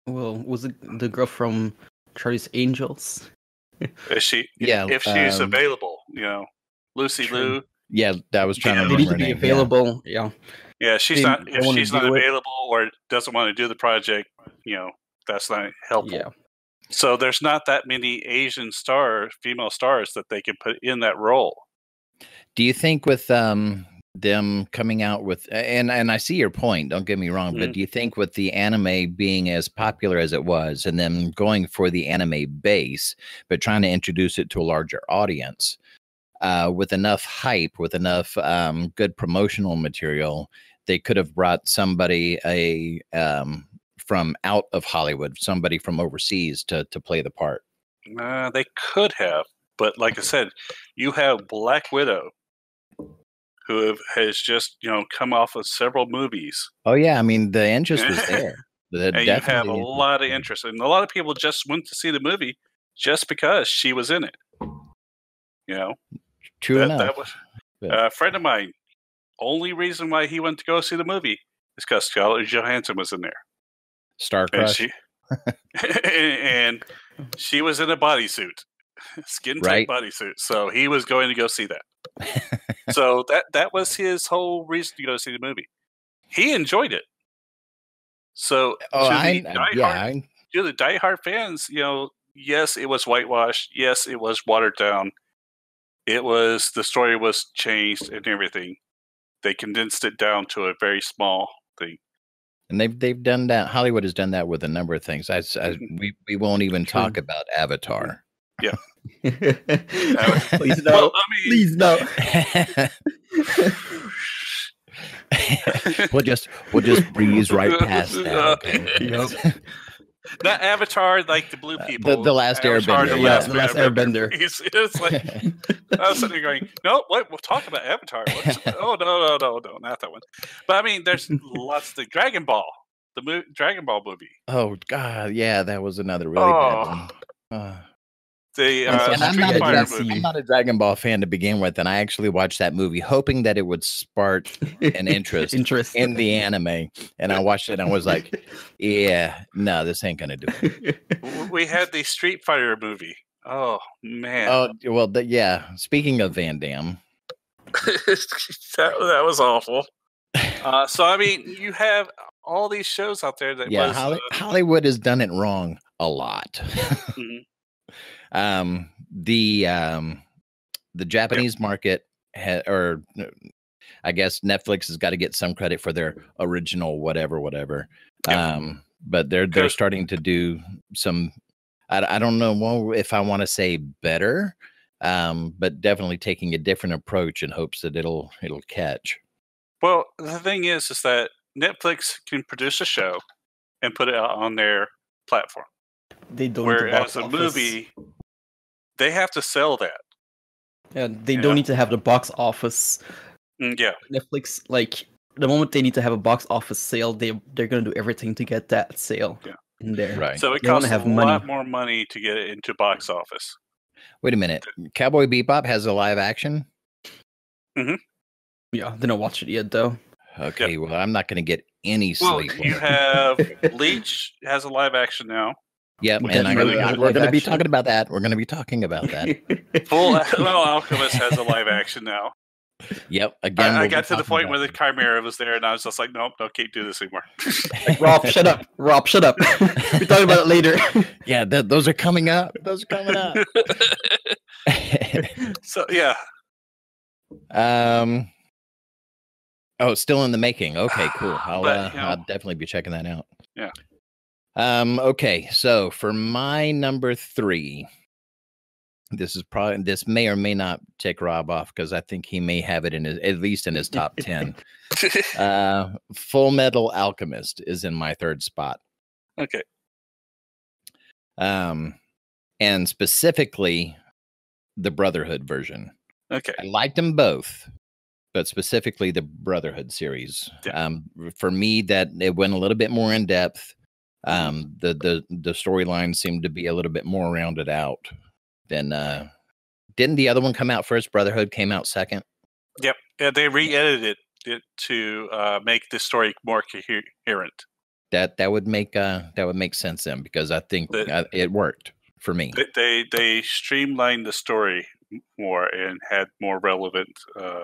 would. Well, was it the girl from Charlie's Angels? Is she? Yeah. If um, she's available, you know, Lucy true. Liu. Yeah, that was trying yeah, to remember. They need to be available. Yeah. Yeah, yeah she's they, not. If she's not available it. or doesn't want to do the project, you know, that's not helpful. Yeah. So there's not that many Asian stars, female stars that they can put in that role. Do you think with um, them coming out with, and, and I see your point, don't get me wrong, mm-hmm. but do you think with the anime being as popular as it was and them going for the anime base, but trying to introduce it to a larger audience uh, with enough hype, with enough um, good promotional material, they could have brought somebody a um, from out of Hollywood, somebody from overseas to, to play the part? Uh, they could have. But like I said, you have Black Widow, who have, has just you know come off of several movies. Oh yeah, I mean the interest was there. The and you have a lot of interest, and a lot of people just went to see the movie just because she was in it. You know, true that, enough. That was, yeah. A friend of mine. Only reason why he went to go see the movie is because Scarlett Johansson was in there. Star crush. And she, and she was in a bodysuit. Skin tight right. bodysuit. So he was going to go see that. So that that was his whole reason to go see the movie. He enjoyed it. So oh, to, I, the I, yeah, hard, I... to the diehard fans, you know, yes, it was whitewashed. Yes, it was watered down. It was the story was changed and everything. They condensed it down to a very small thing. And they've they've done that. Hollywood has done that with a number of things. I, I we we won't even True. talk about Avatar. Yeah. Please no. Well, I mean, Please no. we'll just we'll just breeze right past that. Okay? Uh, yep. That Avatar, like the blue people, uh, the, the last Avatar, Airbender, the yeah, last, the last Airbender. Airbender. It's, it's like I was sitting there going, no, wait, we'll talk about Avatar. What's, oh no, no, no, no, not that one. But I mean, there's lots of the Dragon Ball, the mo Dragon Ball movie. Oh God, yeah, that was another really oh. bad one. Uh. The, uh, and I'm, not a, I'm not a Dragon Ball fan to begin with, and I actually watched that movie hoping that it would spark an interest, interest in the anime. And I watched it and I was like, yeah, no, this ain't going to do it. We had the Street Fighter movie. Oh, man. Oh, well, the, yeah. Speaking of Van Damme. that, that was awful. Uh, so, I mean, you have all these shows out there. that Yeah, was, Holly uh, Hollywood has done it wrong a lot. Mm-hmm. Um, the, um, the Japanese yep. market ha or uh, I guess Netflix has got to get some credit for their original, whatever, whatever. Yep. Um, but they're, they're starting to do some, I, I don't know if I want to say better, um, but definitely taking a different approach in hopes that it'll, it'll catch. Well, the thing is, is that Netflix can produce a show and put it out on their platform. They don't. Whereas the a movie, they have to sell that. Yeah, they yeah. don't need to have the box office. Yeah, Netflix. Like the moment they need to have a box office sale, they they're gonna do everything to get that sale. Yeah, in there. Right. So it they costs have a money. lot more money to get it into box office. Wait a minute, Cowboy Bebop has a live action. Mm-hmm. Yeah, didn't watch it yet though. Okay, yep. well I'm not gonna get any well, sleep. You have Bleach has a live action now. Yeah, man. Really we're going to be talking about that. We're going to be talking about that. Full Metal Alchemist has a live action now. Yep. Again, I, I got to the point where the Chimera was there, and I was just like, nope, don't keep doing this anymore. Like, Rob, shut up. Rob, shut up. We're talking about it later. Yeah, th those are coming up. Those are coming up. So yeah. Um. Oh, still in the making. Okay, cool. I'll but, uh, you know, I'll definitely be checking that out. Yeah. Um, okay, so for my number three, This is probably, this may or may not take Rob off, because I think he may have it in his, at least in his top ten. uh, Full Metal Alchemist is in my third spot. Okay. Um, and specifically the Brotherhood version. Okay. I liked them both, but specifically the Brotherhood series. Yeah. Um, for me, that it went a little bit more in depth. Um, the the the storyline seemed to be a little bit more rounded out than. Uh, didn't the other one come out first? Brotherhood came out second. Yep. Yeah, they re-edited it to uh, make the story more coherent. That that would make uh that would make sense then, because I think the, I, it worked for me. They they streamlined the story more and had more relevant uh,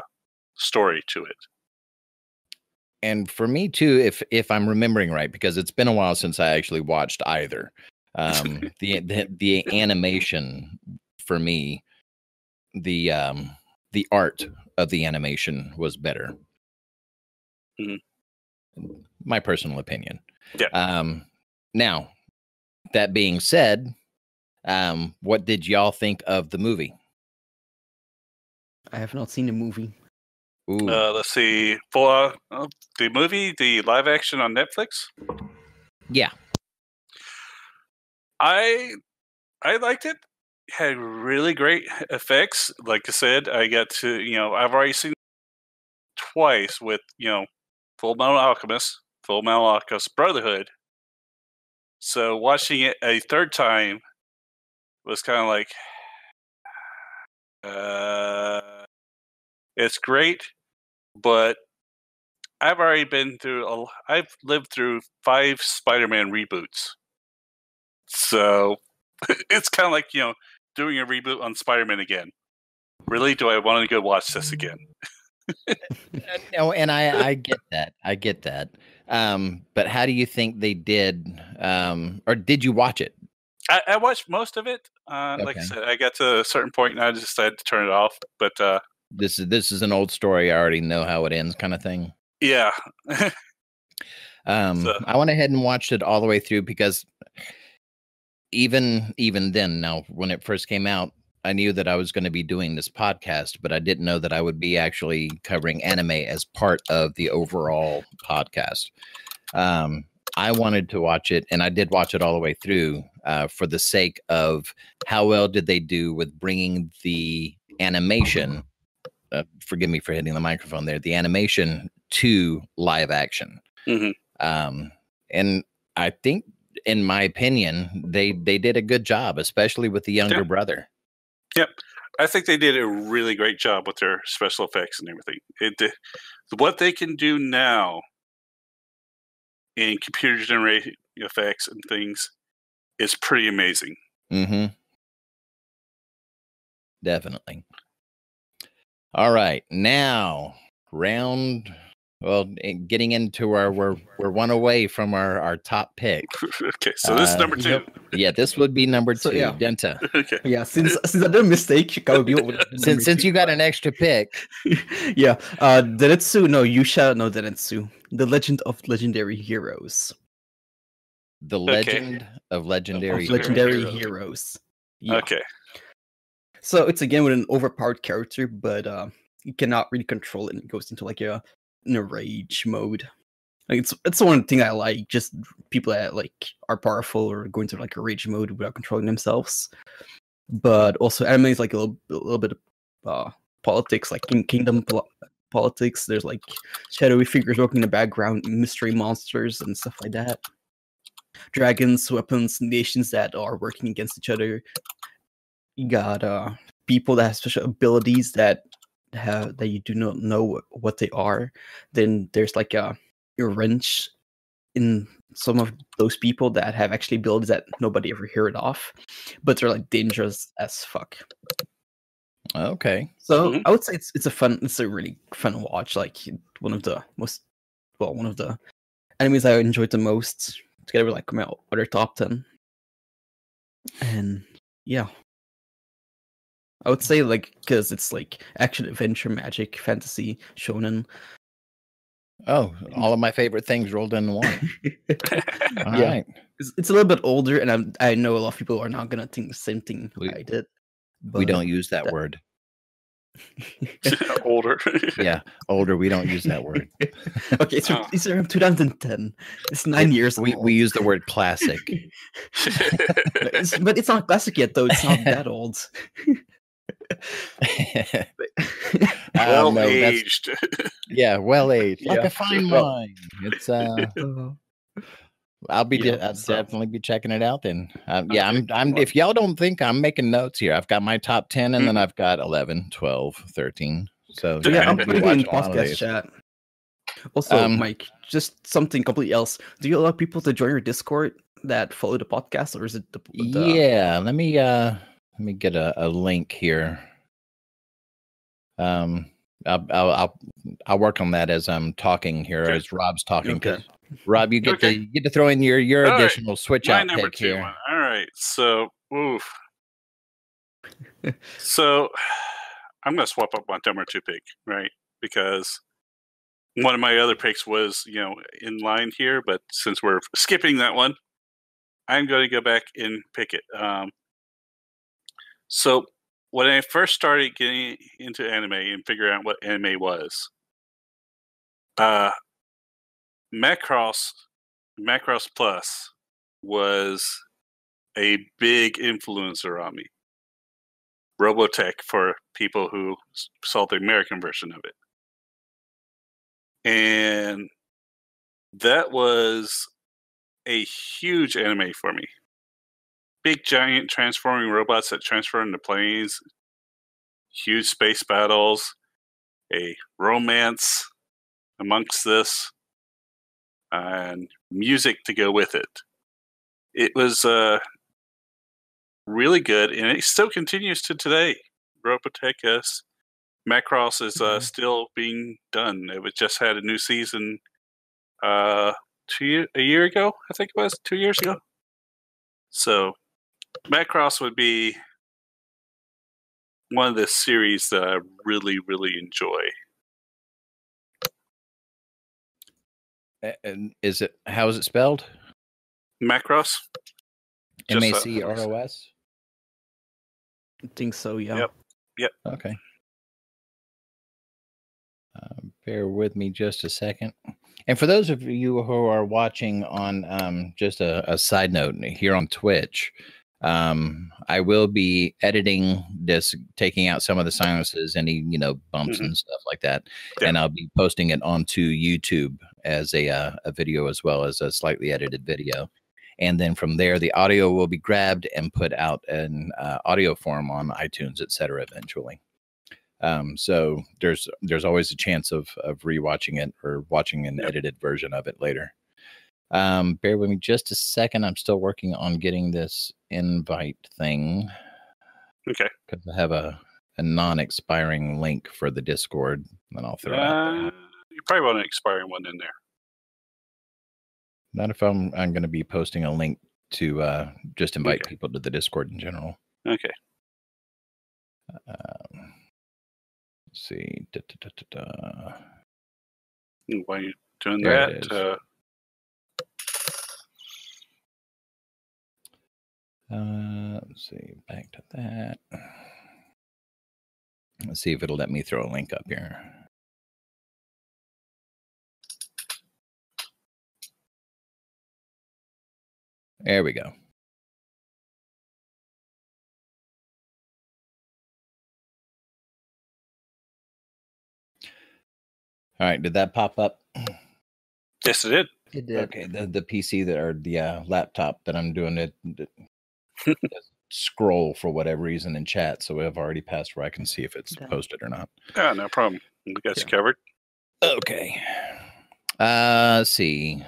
story to it. And for me too, if if I'm remembering right, because it's been a while since I actually watched either. Um, the, the the animation for me, the um the art of the animation was better. Mm-hmm. My personal opinion. Yeah. Um, now, that being said, um, what did y'all think of the movie? I have not seen the movie. Ooh. Uh, let's see. For uh, the movie, the live action on Netflix? Yeah. I I liked it. It had really great effects. Like I said, I got to, you know, I've already seen it twice with, you know, Full Metal Alchemist. Full Metal Alchemist Brotherhood. So watching it a third time was kind of like, uh, it's great, but I've already been through, a, I've lived through five Spider-Man reboots. So it's kind of like, you know, doing a reboot on Spider-Man again. Really, do I want to go watch this again? No, and I, I get that. I get that. Um, but how do you think they did, um, or did you watch it? I, I watched most of it. Uh, okay. Like I said, I got to a certain point and I just decided to turn it off. But uh, this is this is an old story. I already know how it ends, kind of thing. Yeah. um, so. I went ahead and watched it all the way through, because even even then, now when it first came out, I knew that I was going to be doing this podcast, but I didn't know that I would be actually covering anime as part of the overall podcast. Um, I wanted to watch it, and I did watch it all the way through uh, for the sake of how well did they do with bringing the animation, uh, forgive me for hitting the microphone there, the animation to live action. Mm-hmm. Um, and I think, in my opinion, they, they did a good job, especially with the younger yeah. brother. Yep, I think they did a really great job with their special effects and everything. It, it, what they can do now in computer-generated effects and things is pretty amazing. Mm-hmm. Definitely. All right, now round. Well, getting into our we're we're one away from our our top pick. Okay, so this uh, is number two. Yep. Yeah, this would be number so, two. Yeah. Denta. Okay. Yeah, since since I did a mistake, Chicago since since two. You got an extra pick. Yeah, uh, Denetsu no Yusha no Denetsu, the Legend of Legendary Heroes. The Legend okay. of Legendary of Legendary Heroes. Heroes. Yeah. Okay. So it's again with an overpowered character, but uh, you cannot really control it, and it goes into like a in a rage mode. Like it's it's the one thing I like, just people that like are powerful or go into like a rage mode without controlling themselves. But also anime is like a little, a little bit of uh, politics, like in kingdom pol politics. There's like shadowy figures walking in the background, mystery monsters and stuff like that. Dragons, weapons, nations that are working against each other. You got uh, people that have special abilities that have that you do not know what they are. Then there's like a, a wrench in some of those people that have actually abilities that nobody ever heard of, but they're like dangerous as fuck. Okay, so mm-hmm. I would say it's it's a fun, it's a really fun watch. Like one of the most, well, one of the animes I enjoyed the most, together with like my other top ten. And yeah. I would say, like, because it's, like, action, adventure, magic, fantasy, shonen. Oh, all of my favorite things rolled into one. All yeah. right. It's, it's a little bit older, and I'm, I know a lot of people are not going to think the same thing we, I did. But we don't use that, that word. Older. Yeah, older. We don't use that word. Okay, so oh. These are in two thousand ten. It's nine years we, old. We use the word classic. it's, but it's not classic yet, though. It's not that old. Well know, aged. Yeah, well aged. Like yeah. a fine wine. It's uh I'll be yeah, de I'll so. definitely be checking it out then. Um, yeah, I'm I'm if y'all don't think I'm making notes here. I've got my top ten and mm. then I've got eleven, twelve, thirteen. So yeah, yeah I'm putting in podcast chat. Also, um, Mike, just something completely else. Do you allow people to join your Discord that follow the podcast, or is it the, the... Yeah, let me uh let me get a, a link here. Um I'll, I'll I'll I'll work on that as I'm talking here, okay. as Rob's talking. Okay. Rob, you get okay. to you get to throw in your your All additional right. switch My out number pick two here. One. All right, so oof. So I'm gonna swap up my number two pick, right? Because one of my other picks was you know in line here, but since we're skipping that one, I'm going to go back and pick it. Um, so when I first started getting into anime and figuring out what anime was, uh. Macross, Macross Plus was a big influencer on me. Robotech for people who saw the American version of it. And that was a huge anime for me. Big, giant, transforming robots that transform into planes, huge space battles, a romance amongst this, and music to go with it. It was uh, really good, and it still continues to today. Robotech is, Macross is uh, mm-hmm. still being done. It was just had a new season uh, two a year ago, I think it was, two years ago. So Macross would be one of the series that I really, really enjoy. And is it, how is it spelled? Macross. M A C R O S? I think so, yeah. Yep. Yep. Okay. Uh, bear with me just a second. And for those of you who are watching on, um, just a, a side note here on Twitch, um, I will be editing this, taking out some of the silences, any, you know, bumps mm-hmm. and stuff like that. Yeah. And I'll be posting it onto YouTube as a, uh, a video, as well as a slightly edited video. And then from there, the audio will be grabbed and put out in uh, audio form on iTunes, et cetera, eventually. Um, so there's, there's always a chance of, of rewatching it or watching an yep. edited version of it later. Um, bear with me just a second. I'm still working on getting this invite thing. Okay. Because I have a, a non-expiring link for the Discord. Then I'll throw uh, it. You probably want an expiring one in there. Not if I'm I'm going to be posting a link to uh, just invite okay. people to the Discord in general. Okay. Um, let's see. Da, da, da, da, da. Why are you doing there that? Uh, let's see, back to that. Let's see if it'll let me throw a link up here. There we go. All right, did that pop up? Yes, it did. It did. Okay, the, the P C that, or the uh, laptop that I'm doing it. it scroll for whatever reason in chat, so I've already passed where I can see if it's yeah. posted or not. Oh, no problem. We got yeah. you covered. Okay. Uh, let's see.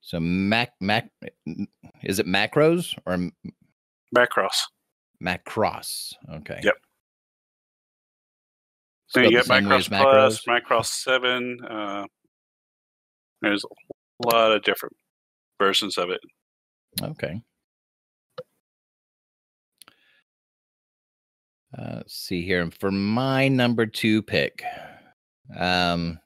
So Mac Mac is it Macros or Macross? Macross. Okay. Yep. So you get Macross Plus, Macross, Macross Seven. Uh, there's a lot of different versions of it. Okay. Uh, let's see here. For my number two pick, um,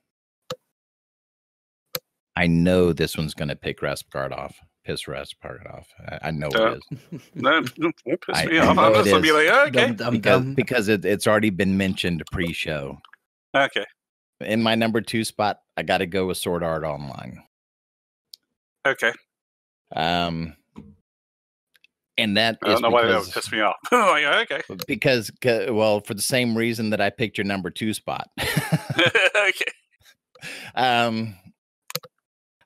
I know this one's going to pick Rasputin off. piss Ross Parker off. I, I know uh, it is. No, don't piss me off. I'm just gonna be like, oh, okay, dumb, dumb, because, dumb. because it, it's already been mentioned pre-show. Okay. In my number two spot, I got to go with Sword Art Online. Okay. Um, and that I don't is know because, why that would piss me off. Like, okay. Because, well, for the same reason that I picked your number two spot. Okay. Um,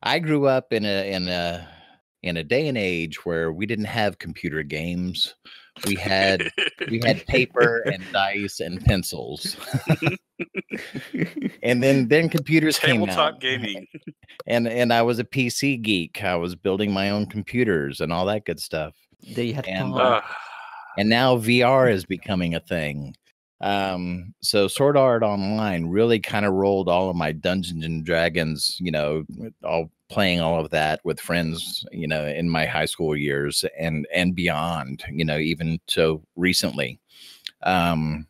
I grew up in a in a in a day and age where we didn't have computer games. We had we had paper and dice and pencils. And then then computers Tabletop came out. Tabletop gaming. And and I was a P C geek. I was building my own computers and all that good stuff. They had and, uh, and now V R is becoming a thing. Um, so Sword Art Online really kind of rolled all of my Dungeons and Dragons, you know, all playing all of that with friends, you know, in my high school years and, and beyond, you know, even so recently. Um,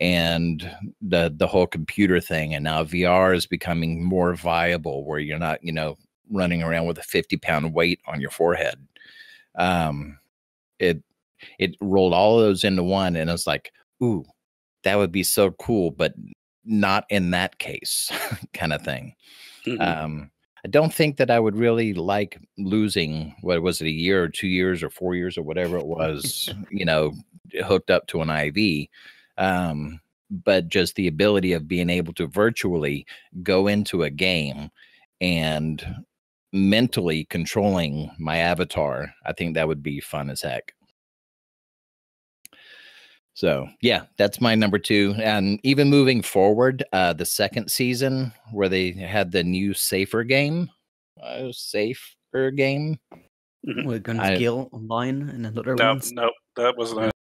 and the, the whole computer thing, and now V R is becoming more viable where you're not, you know, running around with a fifty pound weight on your forehead. Um, it, it rolled all of those into one, and it's like, ooh, that would be so cool, but not in that case kind of thing. Mm-hmm. Um, I don't think that I would really like losing, what was it, a year or two years or four years or whatever it was, you know, hooked up to an I V. Um, but just the ability of being able to virtually go into a game and mentally controlling my avatar, I think that would be fun as heck. So, yeah, that's my number two. And even moving forward, uh, the second season where they had the new safer game, uh, safer game. We're going to skill online and another no, one. No, that wasn't it.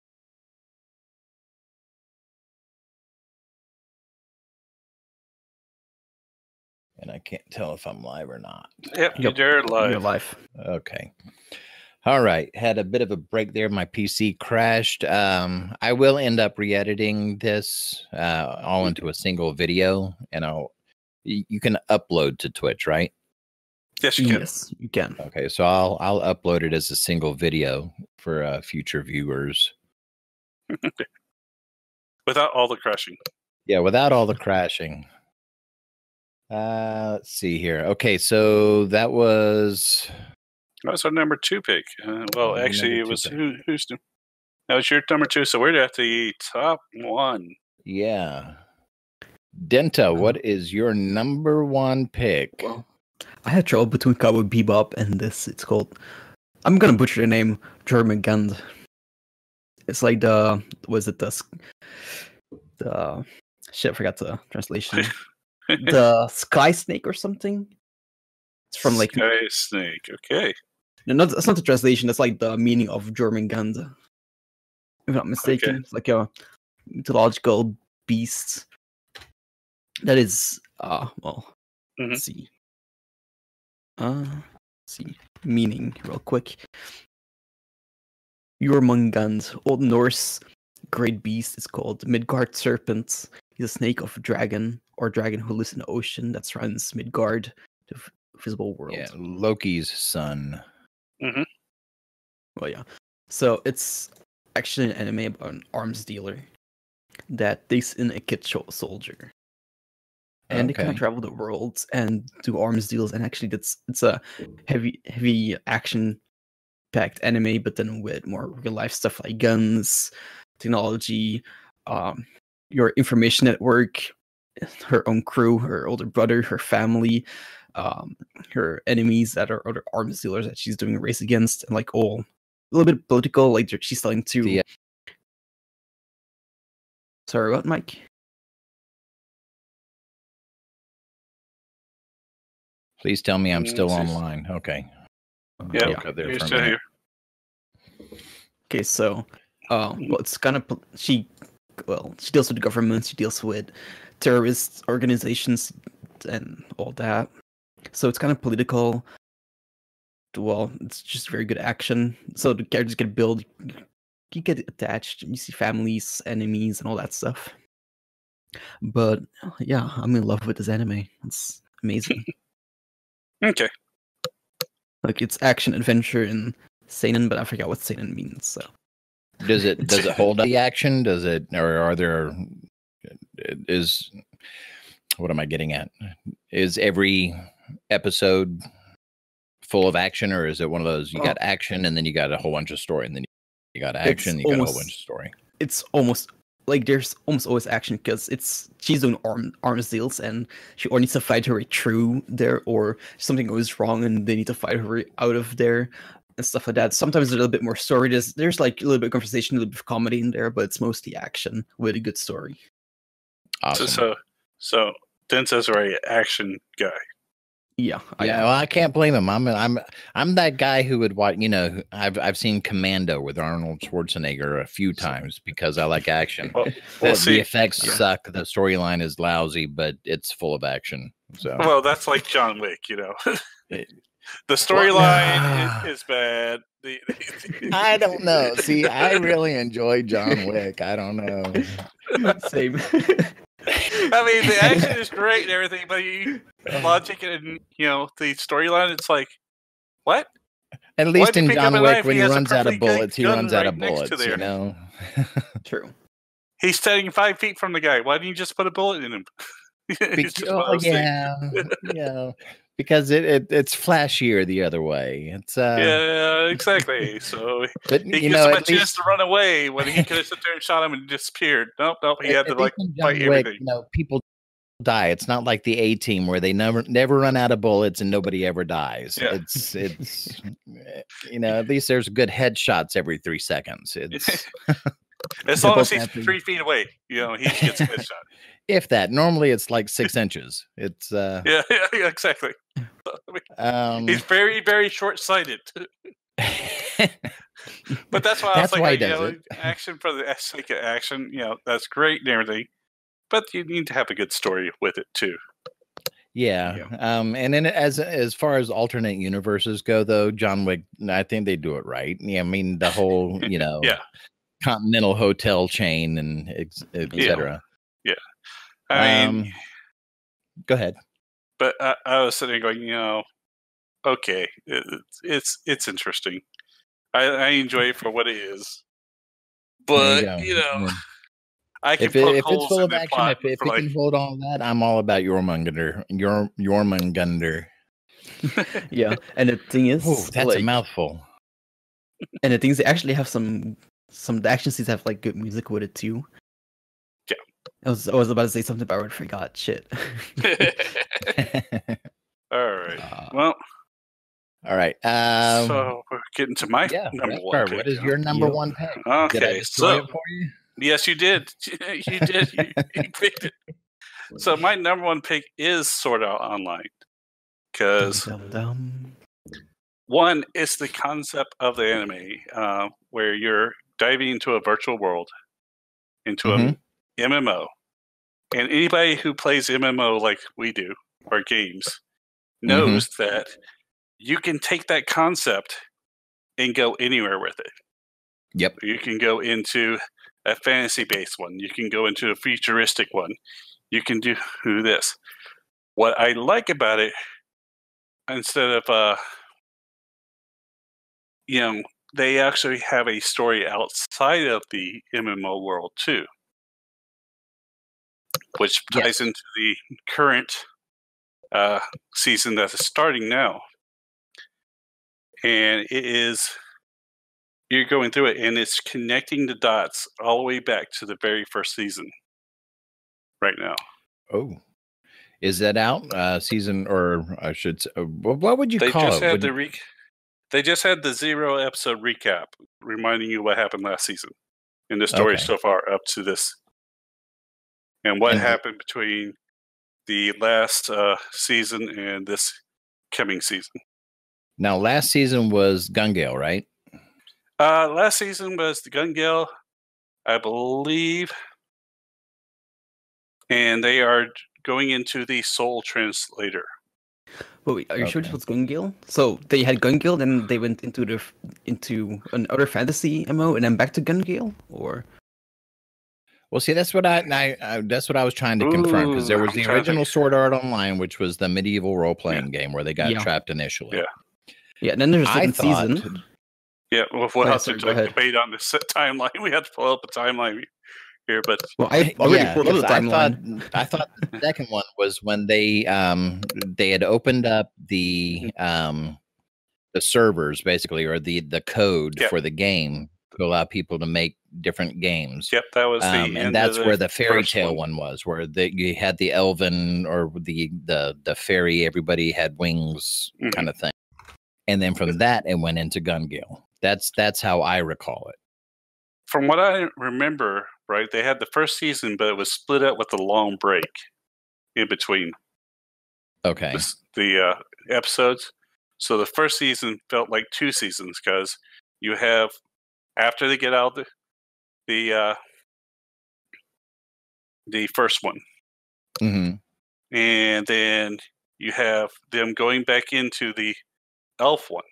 And I can't tell if I'm live or not. Yep, yep. You're live. You're live. Okay. All right. Had a bit of a break there. My P C crashed. Um, I will end up re-editing this uh, all into a single video, and I'll. You can upload to Twitch, right? Yes, you can. Yes, you can. Okay, so I'll I'll upload it as a single video for uh, future viewers. Without all the crashing. Yeah, without all the crashing. Uh, let's see here. Okay, so that was. That's our number two pick. Uh, well, actually, it was who, who's new? That was your number two, so we're at the top one. Yeah. Denta, what is your number one pick? Well, I had trouble between Cowboy Bebop and this. It's called, I'm going to butcher the name, Jormungand. It's like the, was it the, the, shit, I forgot the translation. The Sky Snake or something? It's from like Sky Snake, okay. No, not, that's not the translation. That's like the meaning of Jormungand, if I'm not mistaken. Okay. It's like a mythological beast that is, uh, well, mm-hmm. let's see. Uh, let's see. Meaning, real quick. Jormungand, Old Norse great beast, is called Midgard Serpent. He's a snake of dragon, or dragon who lives in the ocean that surrounds Midgard. To visible world. Yeah, Loki's son. Mm-hmm. Well, yeah. So it's actually an anime about an arms dealer that takes in a kid soldier. And okay. They kind of travel the world and do arms deals, and actually that's it's a heavy heavy action packed anime, but then with more real life stuff like guns, technology, um, your information network, her own crew, her older brother, her family, um her enemies that are other arms dealers that she's doing a race against, and like all a little bit political, like she's selling to yeah. Sorry, what, Mike? Please tell me I'm still online. Okay. Yeah, yeah. There for a here. Okay, so uh well, it's kind of she well she deals with the government, she deals with terrorist organizations and all that. So it's kind of political. Well, it's just very good action. So the characters get built, you get attached, you see families, enemies, and all that stuff. But yeah, I'm in love with this anime. It's amazing. Okay. Like, it's action adventure in seinen, but I forgot what seinen means. So, does it does it hold up the action? Does it, or are there? Is what am I getting at? Is every episode full of action, or is it one of those you oh. got action and then you got a whole bunch of story, and then you got action, it's you almost, got a whole bunch of story? It's almost like there's almost always action because it's she's doing arm, arms deals, and she or needs to fight her way through there, or something goes wrong and they need to fight her way out of there. And stuff like that. Sometimes there's a little bit more story. There's, there's like a little bit of conversation, a little bit of comedy in there, but it's mostly action with a good story. Awesome. So, so, so Denso's right, action guy. Yeah, I yeah. Am. Well, I can't blame him. I'm, I'm, I'm that guy who would watch. You know, I've, I've seen Commando with Arnold Schwarzenegger a few times because I like action. Well, well, the, see, the effects yeah. suck. The storyline is lousy, but it's full of action. So, well, that's like John Wick, you know. it, The storyline is, is bad. The, the, the, I don't know. See, I really enjoy John Wick. I don't know. Same. I mean, the action is great and everything, but you, logic and, you know, the storyline, it's like, what? At least in John Wick, when he runs out of bullets, he runs out of bullets, you know? True. He's standing five feet from the guy. Why didn't you just put a bullet in him? Oh, yeah. Yeah. Because it, it it's flashier the other way. It's uh... yeah, exactly. So but, he you gives know, him a chance least... to run away when he could have stood there and shot him and disappeared. Nope, nope. He at, had to like fight Wick, everything. You know, people die. It's not like the A Team where they never never run out of bullets and nobody ever dies. Yeah. It's it's you know, at least there's good headshots every three seconds. It's as long as he's happy. three feet away, you know, he gets a headshot. If that, normally it's like six inches. It's uh, yeah, yeah, yeah, exactly. Um, he's very, very short-sighted. But that's why that's I was like, why hey, you know, action for the sake of action, you know, that's great and everything. But you need to have a good story with it too. Yeah, yeah. Um, and then as as far as alternate universes go, though, John Wick, I think they do it right. Yeah, I mean the whole, you know, yeah. continental hotel chain and et cetera. Yeah. I mean, um, go ahead. But I, I was sitting there going, you know, okay, it, it's it's interesting. I, I enjoy it for what it is. But you, you know, yeah. I can if it, if it's full of action, if, if it like, can hold on that, I'm all about Jormungandr. Jorm Jormungandr. Yeah, and the thing is, ooh, that's like, a mouthful. And the thing is, they actually have some some the action scenes have like good music with it too. I was, I was about to say something, but I forgot. Shit. All right. Uh, well. All right. Um, so we're getting to my yeah, number one. Pick. What is your number you, one pick? Okay. So, for you? Yes, you did. You did. You, you picked it. So my number one pick is Sword Art Online. Because one, it's the concept of the anime uh, where you're diving into a virtual world, into mm-hmm. a M M O, and anybody who plays M M O like we do or games knows mm-hmm. that you can take that concept and go anywhere with it. Yep. You can go into a fantasy based one. You can go into a futuristic one. You can do this. What I like about it, instead of uh, you know, they actually have a story outside of the M M O world too. Which ties yes. into the current uh, season that is starting now. And it is, you're going through it, and it's connecting the dots all the way back to the very first season right now. Oh. Is that out? Uh, season, or I should say, what would you they call just it? Had the re they just had the zero episode recap, reminding you what happened last season and the story okay. so far up to this. And what mm-hmm. happened between the last uh, season and this coming season? Now, last season was Gungale, right? Uh, last season was the Gungale, I believe. And they are going into the Soul Translator. But wait, are you okay. sure it was Gungale? So they had Gungale, then they went into the into another fantasy M M O, and then back to Gungale, or? Well, see, that's what I, I, I that's what I was trying to confirm, because there was the original Sword Art Online, which was the medieval role-playing yeah. game where they got yeah. trapped initially. Yeah. Yeah, and then there's a second thought, season. Yeah, well, we'll oh, have sorry, to like, debate on this timeline. We have to pull up a timeline here, but well, I already yeah, pulled up the timeline. I thought, I thought the second one was when they um they had opened up the um the servers basically, or the the code yep. for the game to allow people to make different games. Yep, that was the um, and that's the where the Fairy Tail one. one was, where the, you had the elven or the the the fairy, everybody had wings mm-hmm. kind of thing. And then from that, it went into Gun Gale. That's that's how I recall it. From what I remember, right, they had the first season, but it was split up with a long break in between. Okay. The, the uh, episodes. So the first season felt like two seasons because you have after they get out the the, uh, the first one, mm-hmm. and then you have them going back into the elf one.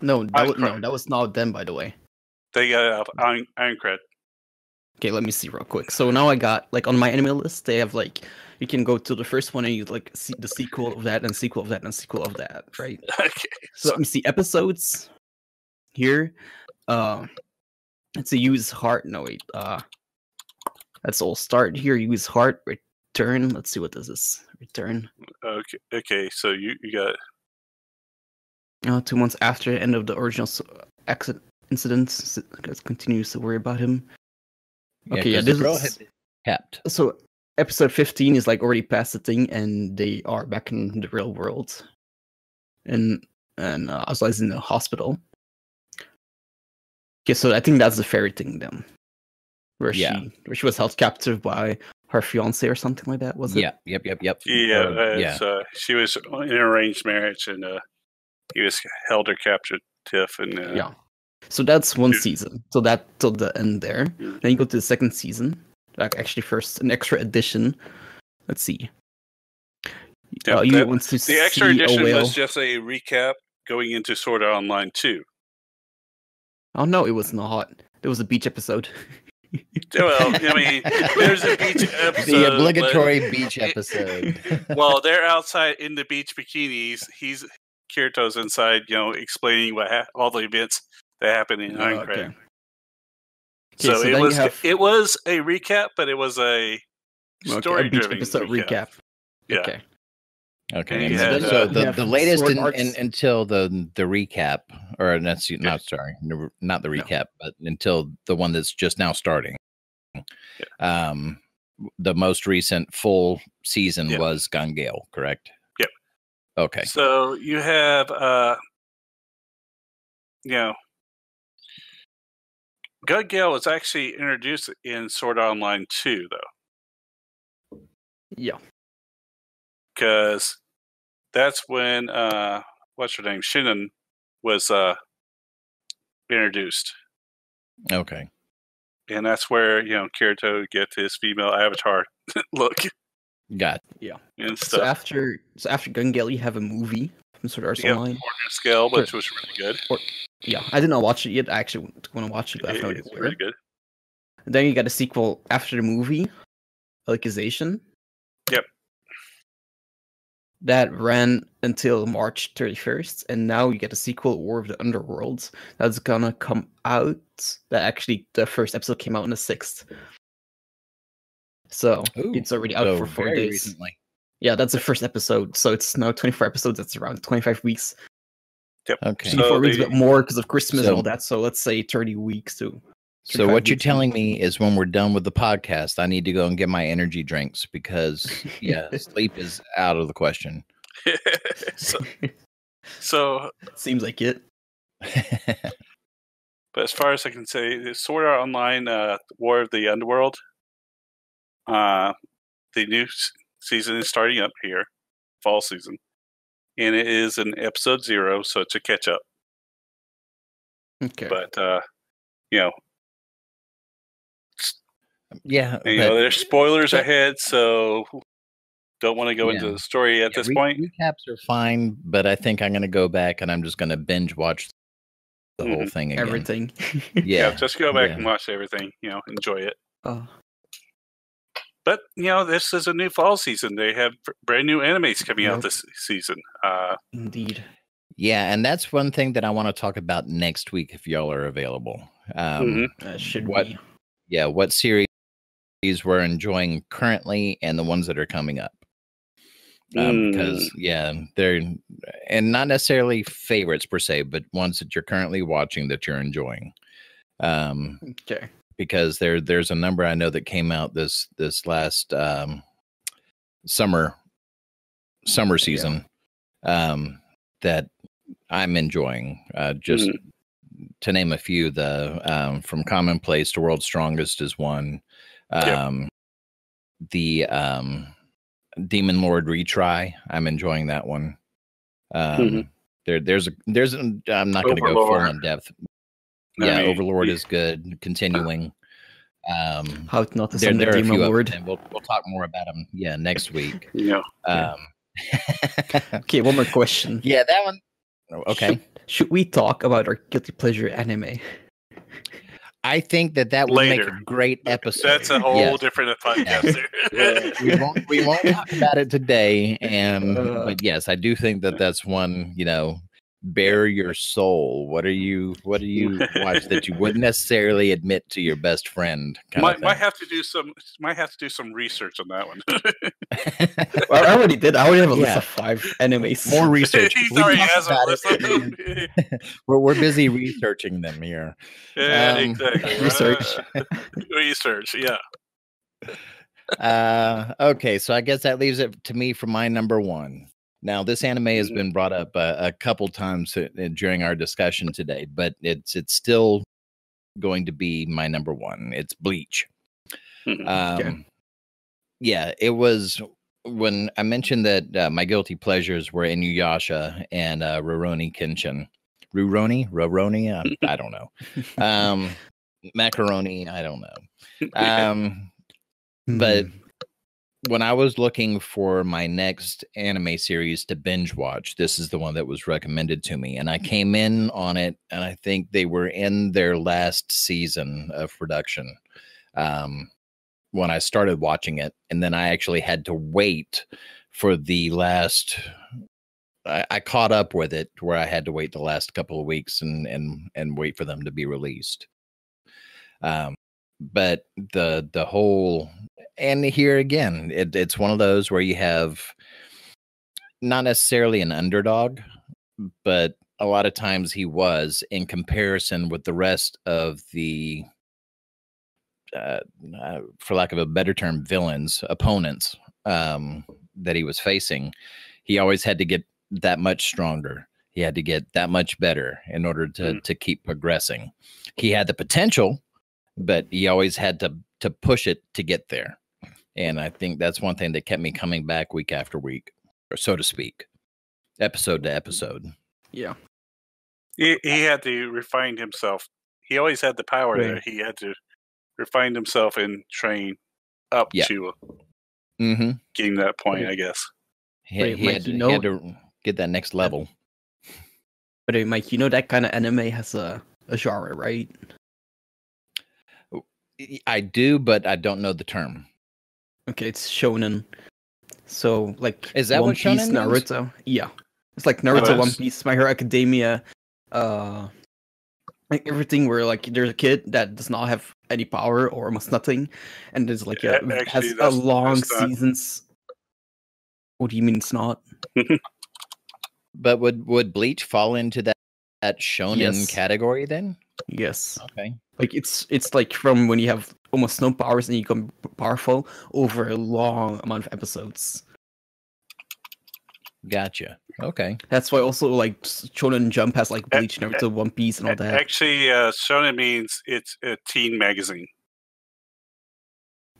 No, that was, no, that was not them, by the way. They got uh, Ironcred. Okay, let me see real quick. So now I got, like, on my anime list, they have, like, you can go to the first one and you, like, see the sequel of that and sequel of that and sequel of that, right? Okay. So, so let me see episodes here. Uh, it's a use heart. No, wait. Uh, let's all start here. Use heart, return. Let's see what this is. Return. Okay, okay. So you, you got... Uh, two months after the end of the original accident incidents, it continues to worry about him. Yeah, okay, yeah, this is kept. So episode fifteen is like already past the thing, and they are back in the real world, and and uh, as well as in the hospital. Okay, so I think that's the fairy thing then, where yeah. she where she was held captive by her fiance or something like that. Was it? Yeah, yep, yep, yep. Yeah, or, yeah. Uh, she was in an arranged marriage and. Uh, He was held or captured Tiff and uh, yeah, so that's one dude. season. So that till the end there. Mm-hmm. Then you go to the second season. Like actually, first an extra edition. Let's see. Yeah, uh, you that, want to the see extra edition was just a recap going into Sword Art Online two. Oh no, it was not. There was a beach episode. Well, I mean, there's a beach episode. The obligatory but... beach episode. Well, they're outside in the beach bikinis. He's. Kirito's inside, you know, explaining what ha all the events that happened in Ironcred. Oh, okay. okay, so, so it was have... it was a recap, but it was a story-driven okay, recap. recap. Yeah. Okay. Okay. And and had, so uh, the, the latest in, in, until the the recap, or that's yeah. not sorry, not the recap, no. but until the one that's just now starting. Yeah. Um, the most recent full season yeah. was Gun Gale, correct? Okay. So you have, uh, you know, Gun Gale was actually introduced in Sword Art Online two, though. Yeah. Because that's when, uh, what's her name? Shinnen was uh, introduced. Okay. And that's where, you know, Kirito gets his female avatar look. Got it. Yeah. And stuff. So after so after Gun Gale, you have a movie from Sword Art yeah, Online. Scale, which sure. was really good. Or, yeah, I did not watch it yet. I actually want to watch it. But it, I it it's really good. And then you got a sequel after the movie, Alicization. Yep. That ran until March thirty first, and now you get a sequel, War of the Underworlds. That's gonna come out. That actually, the first episode came out on the sixth. So Ooh, it's already out so for four days. Recently. Yeah, that's the first episode. So it's now twenty-four episodes. That's around twenty-five weeks. Yep. Okay. So twenty-four they, weeks, but more because of Christmas so, and all that. So let's say thirty weeks too. So what you're telling now. me is when we're done with the podcast, I need to go and get my energy drinks because yeah, sleep is out of the question. so, so seems like it. But as far as I can say, Sword Art Online, uh, War of the Underworld. Uh, the new season is starting up here, fall season, and it is an episode zero, so it's a catch up. Okay, but uh, you know, yeah, and, you but, know, there's spoilers but, ahead, so don't want to go yeah. into the story at yeah, this re point. Recaps are fine, but I think I'm going to go back and I'm just going to binge watch the mm-hmm. whole thing again. Everything, yeah. yeah, just go back yeah. and watch everything. You know, enjoy it. Oh. But, you know, this is a new fall season. They have brand new animes coming yep. out this season. Uh, Indeed. Yeah, and that's one thing that I want to talk about next week if y'all are available. Um, mm-hmm. uh, should what, we? Yeah, what series we're enjoying currently and the ones that are coming up. Um, because, yeah, they're, and not necessarily favorites per se, but ones that you're currently watching that you're enjoying. Um, okay. Because there, there's a number I know that came out this, this last um, summer, summer season yeah. um, that I'm enjoying. Uh, just mm. to name a few, the um, From Commonplace to World's Strongest is one. Um, yeah. The... Um, Demon Lord retry. I'm enjoying that one. Um, mm-hmm. There, there's a, there's. A, I'm not going to go full in depth. I yeah, mean, Overlord yeah. is good. Continuing. Um, How to not to summon the Demon Lord. We'll we'll talk more about them. Yeah, next week. Yeah. Um, okay, one more question. Yeah, that one. Okay. Should, should we talk about our guilty pleasure anime? I think that that would Later. make a great episode. That's a whole yes. different podcast. Yes. we won't we won't talk about it today, and uh, but yes, I do think that that's one. You know, bare your soul. What are you? What do you watch that you wouldn't necessarily admit to your best friend? Might, might have to do some. Might have to do some research on that one. Well, I already did. I already have a yeah. list of five animes. More research. He's already has a list of them. We're we're busy researching them here. Yeah, um, exactly. Research. Uh, research. Yeah. Uh, okay, so I guess that leaves it to me for my number one. Now, this anime has been brought up uh, a couple times uh, during our discussion today, but it's it's still going to be my number one. It's Bleach. Mm-hmm. um, okay. Yeah, it was when I mentioned that uh, my guilty pleasures were Inuyasha and uh, Rurouni Kenshin. Rurouni? Rurouni? I, I don't know. Um, macaroni? I don't know. Um, mm. But... when I was looking for my next anime series to binge watch, this is the one that was recommended to me. And I came in on it, and I think they were in their last season of production um, when I started watching it. And then I actually had to wait for the last... I, I caught up with it where I had to wait the last couple of weeks and and, and wait for them to be released. Um, but the the whole... And here again, it, it's one of those where you have not necessarily an underdog, but a lot of times he was in comparison with the rest of the, uh, uh, for lack of a better term, villains, opponents um, that he was facing. He always had to get that much stronger. He had to get that much better in order to, mm. to keep progressing. He had the potential, but he always had to, to push it to get there. And I think that's one thing that kept me coming back week after week, or so to speak, episode to episode. Yeah. He, he had to refine himself. He always had the power right. there. He had to refine himself and train up yeah. to mm-hmm. getting that point, I guess. He, Wait, he, Mike, had to, you know, he had to get that next level. But, Mike, you know that kind of anime has a, a genre, right? I do, but I don't know the term. Okay, it's shonen. So, like, is that One what Piece, shonen Naruto? Means? Yeah, it's like Naruto, oh, One Piece, My Hero Academia, uh, like everything where like there's a kid that does not have any power or almost nothing, and there's like a, yeah, actually, has a long seasons. What do you mean it's not? But would would Bleach fall into that that shonen yes. category then? Yes. Okay. Like it's it's like from when you have almost no powers and you become powerful over a long amount of episodes. Gotcha. Okay. That's why also like Shonen Jump has like Bleach, Naruto, One Piece, and all that. Actually, uh, Shonen means it's a teen magazine.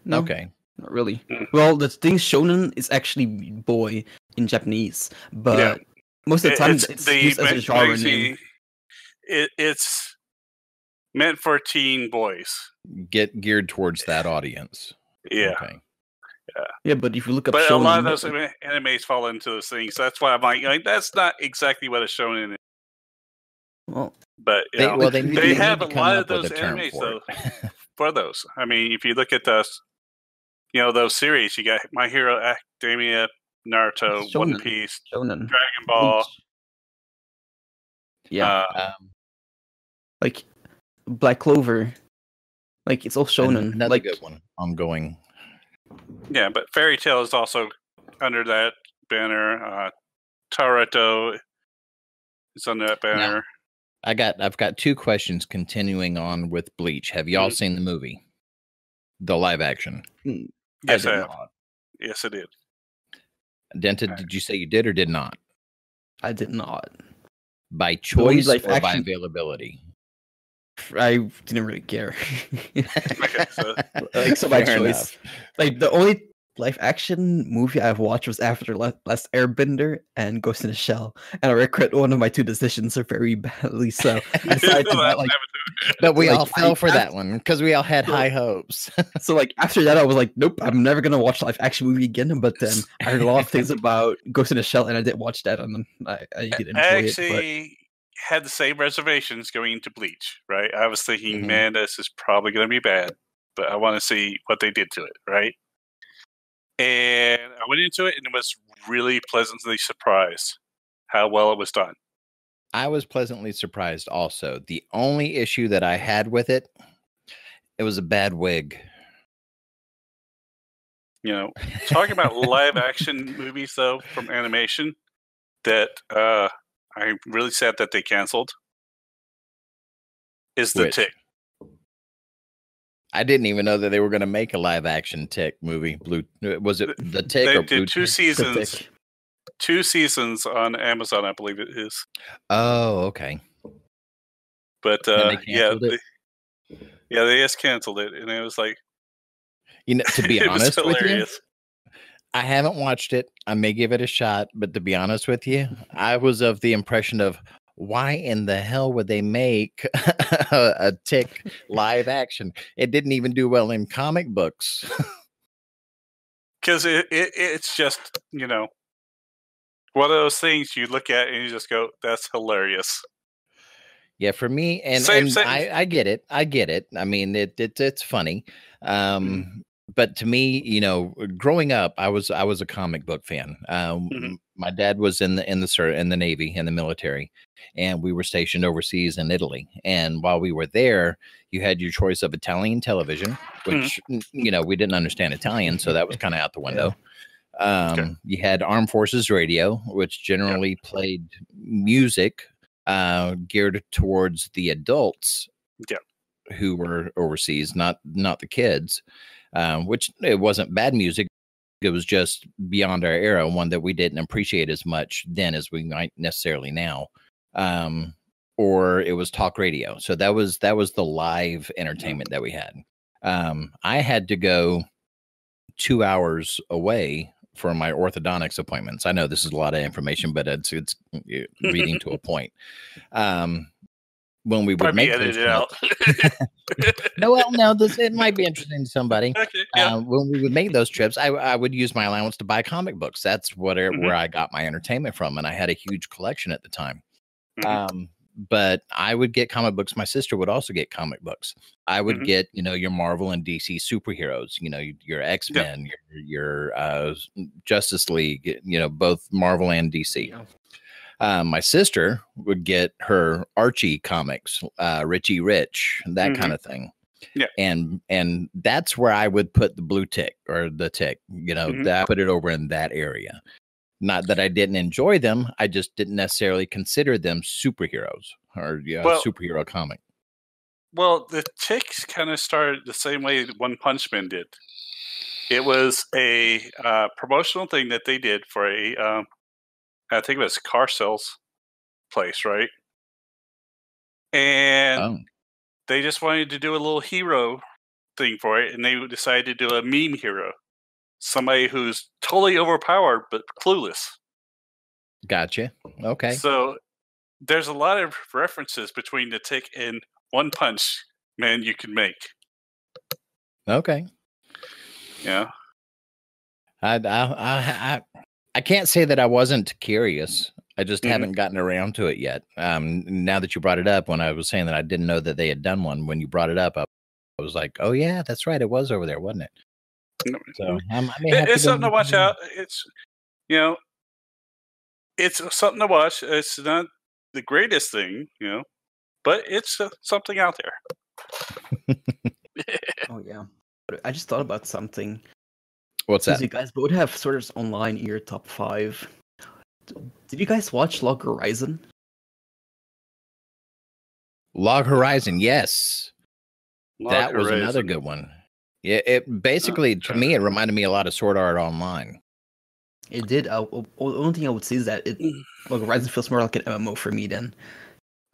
No, okay. Not really. Mm. Well, the thing Shonen is actually boy in Japanese, but yeah. most of the time it's, it's the used as a genre name. It, it's. Meant for teen boys. Get geared towards that audience. Yeah. Okay. Yeah. Yeah, but if you look up But shonen, a lot of those like, animes fall into those things. That's why I'm like, like that's not exactly what a shonen is. Well, but they, know, well, they, they, they have a lot of those animes, for though, for those. I mean, if you look at those, you know, those series, you got My Hero Academia, Naruto, One Piece, shonen. Dragon Ball. Bleach. Yeah. Uh, um, like Black Clover. Like it's all shonen. Another like, good one. Ongoing. Yeah, but Fairy Tail is also under that banner. Uh, Naruto is under that banner. Now, I got. I've got two questions. Continuing on with Bleach, have y'all mm-hmm. seen the movie, the live action? Yes, I, I have. Not. Yes, I did. Denta, right. Did you say you did or did not? I did not. By choice or action, by availability? I didn't really care. Okay, so. Like so by choice. Like the only live action movie I've watched was after Last Airbender and Ghost in the Shell, and I regret one of my two decisions are very badly. So I decided to not, like, but we like, all fell I, for I, that one because we all had so, high hopes. So like after that, I was like, nope, I'm never gonna watch live action movie again. But then I heard a lot of things about Ghost in the Shell, and I did watch that, and I, I did enjoy I actually it. But... had the same reservations going into Bleach, right? I was thinking, mm-hmm. man, this is probably gonna be bad, but I want to see what they did to it, right? And I went into it and it was really pleasantly surprised how well it was done. I was pleasantly surprised also. The only issue that I had with it, it was a bad wig. You know, talking about live action movies, though, from animation that uh, I'm really sad that they canceled is The Which? Tick. I didn't even know that they were going to make a live action Tick movie. Blue was it The Tick? They or did Blue two Tick? seasons, two seasons on Amazon, I believe it is. Oh, okay. But uh, they yeah, they, yeah, they just canceled it, and it was like, you know, to be honest with you, I haven't watched it. I may give it a shot, but to be honest with you, I was of the impression of. Why in the hell would they make a, a Tick live action? It didn't even do well in comic books. Because it, it it's just, you know, one of those things you look at and you just go, that's hilarious. Yeah, for me, and, same, and same. I, I get it. I get it. I mean, it, it it's funny. Um, mm-hmm. But to me, you know, growing up, I was I was a comic book fan. Um, mm-hmm. My dad was in the in the in the Navy, in the military, and we were stationed overseas in Italy. And while we were there, you had your choice of Italian television, which mm-hmm. you know we didn't understand Italian, so that was kind of out the window. Um, okay. You had Armed Forces Radio, which generally yep. played music uh, geared towards the adults yep. who were overseas, not not the kids. Um, which it wasn't bad music. It was just beyond our era, one that we didn't appreciate as much then as we might necessarily now. Um, or it was talk radio. So that was that was the live entertainment that we had. Um, I had to go two hours away for my orthodontics appointments. I know this is a lot of information, but it's it's reading to a point. Um When we would make it out. no, well, no, this it might be interesting to somebody. Okay, yeah. uh, when we would make those trips, I I would use my allowance to buy comic books. That's what mm-hmm. where I got my entertainment from, and I had a huge collection at the time. Mm-hmm. Um, but I would get comic books. My sister would also get comic books. I would mm-hmm. get you know your Marvel and D C superheroes. You know your X-Men, yep. your your uh, Justice League. You know both Marvel and D C. Yeah. Uh, my sister would get her Archie comics, uh, Richie Rich, that mm-hmm. kind of thing. Yeah. And and that's where I would put the blue tick or the tick, you know, mm-hmm. that I put it over in that area. Not that I didn't enjoy them. I just didn't necessarily consider them superheroes or you know, well, superhero comic. Well, the ticks kind of started the same way One Punch Man did. It was a uh, promotional thing that they did for a... Um, I think it was Car Sales place, right? And oh. they just wanted to do a little hero thing for it, and they decided to do a meme hero. Somebody who's totally overpowered but clueless. Gotcha. Okay. So there's a lot of references between the Tick and One Punch Man you can make. Okay. Yeah. I I I, I... I can't say that I wasn't curious. I just mm-hmm. haven't gotten around to it yet. Um, now that you brought it up, when I was saying that I didn't know that they had done one, when you brought it up, I, I was like, oh, yeah, that's right. It was over there, wasn't it? No. So um, I may have It's to something to watch out. It's, you know, it's something to watch. It's not the greatest thing, you know, but it's uh, something out there. Oh, yeah. I just thought about something. What's that? You guys both have Sword Art Online in your top five. Did you guys watch Log Horizon? Log Horizon, yes. Log that Horizon. was another good one. Yeah, it basically, to me, it reminded me a lot of Sword Art Online. It did. Uh, the only thing I would say is that it, Log Horizon feels more like an M M O for me then.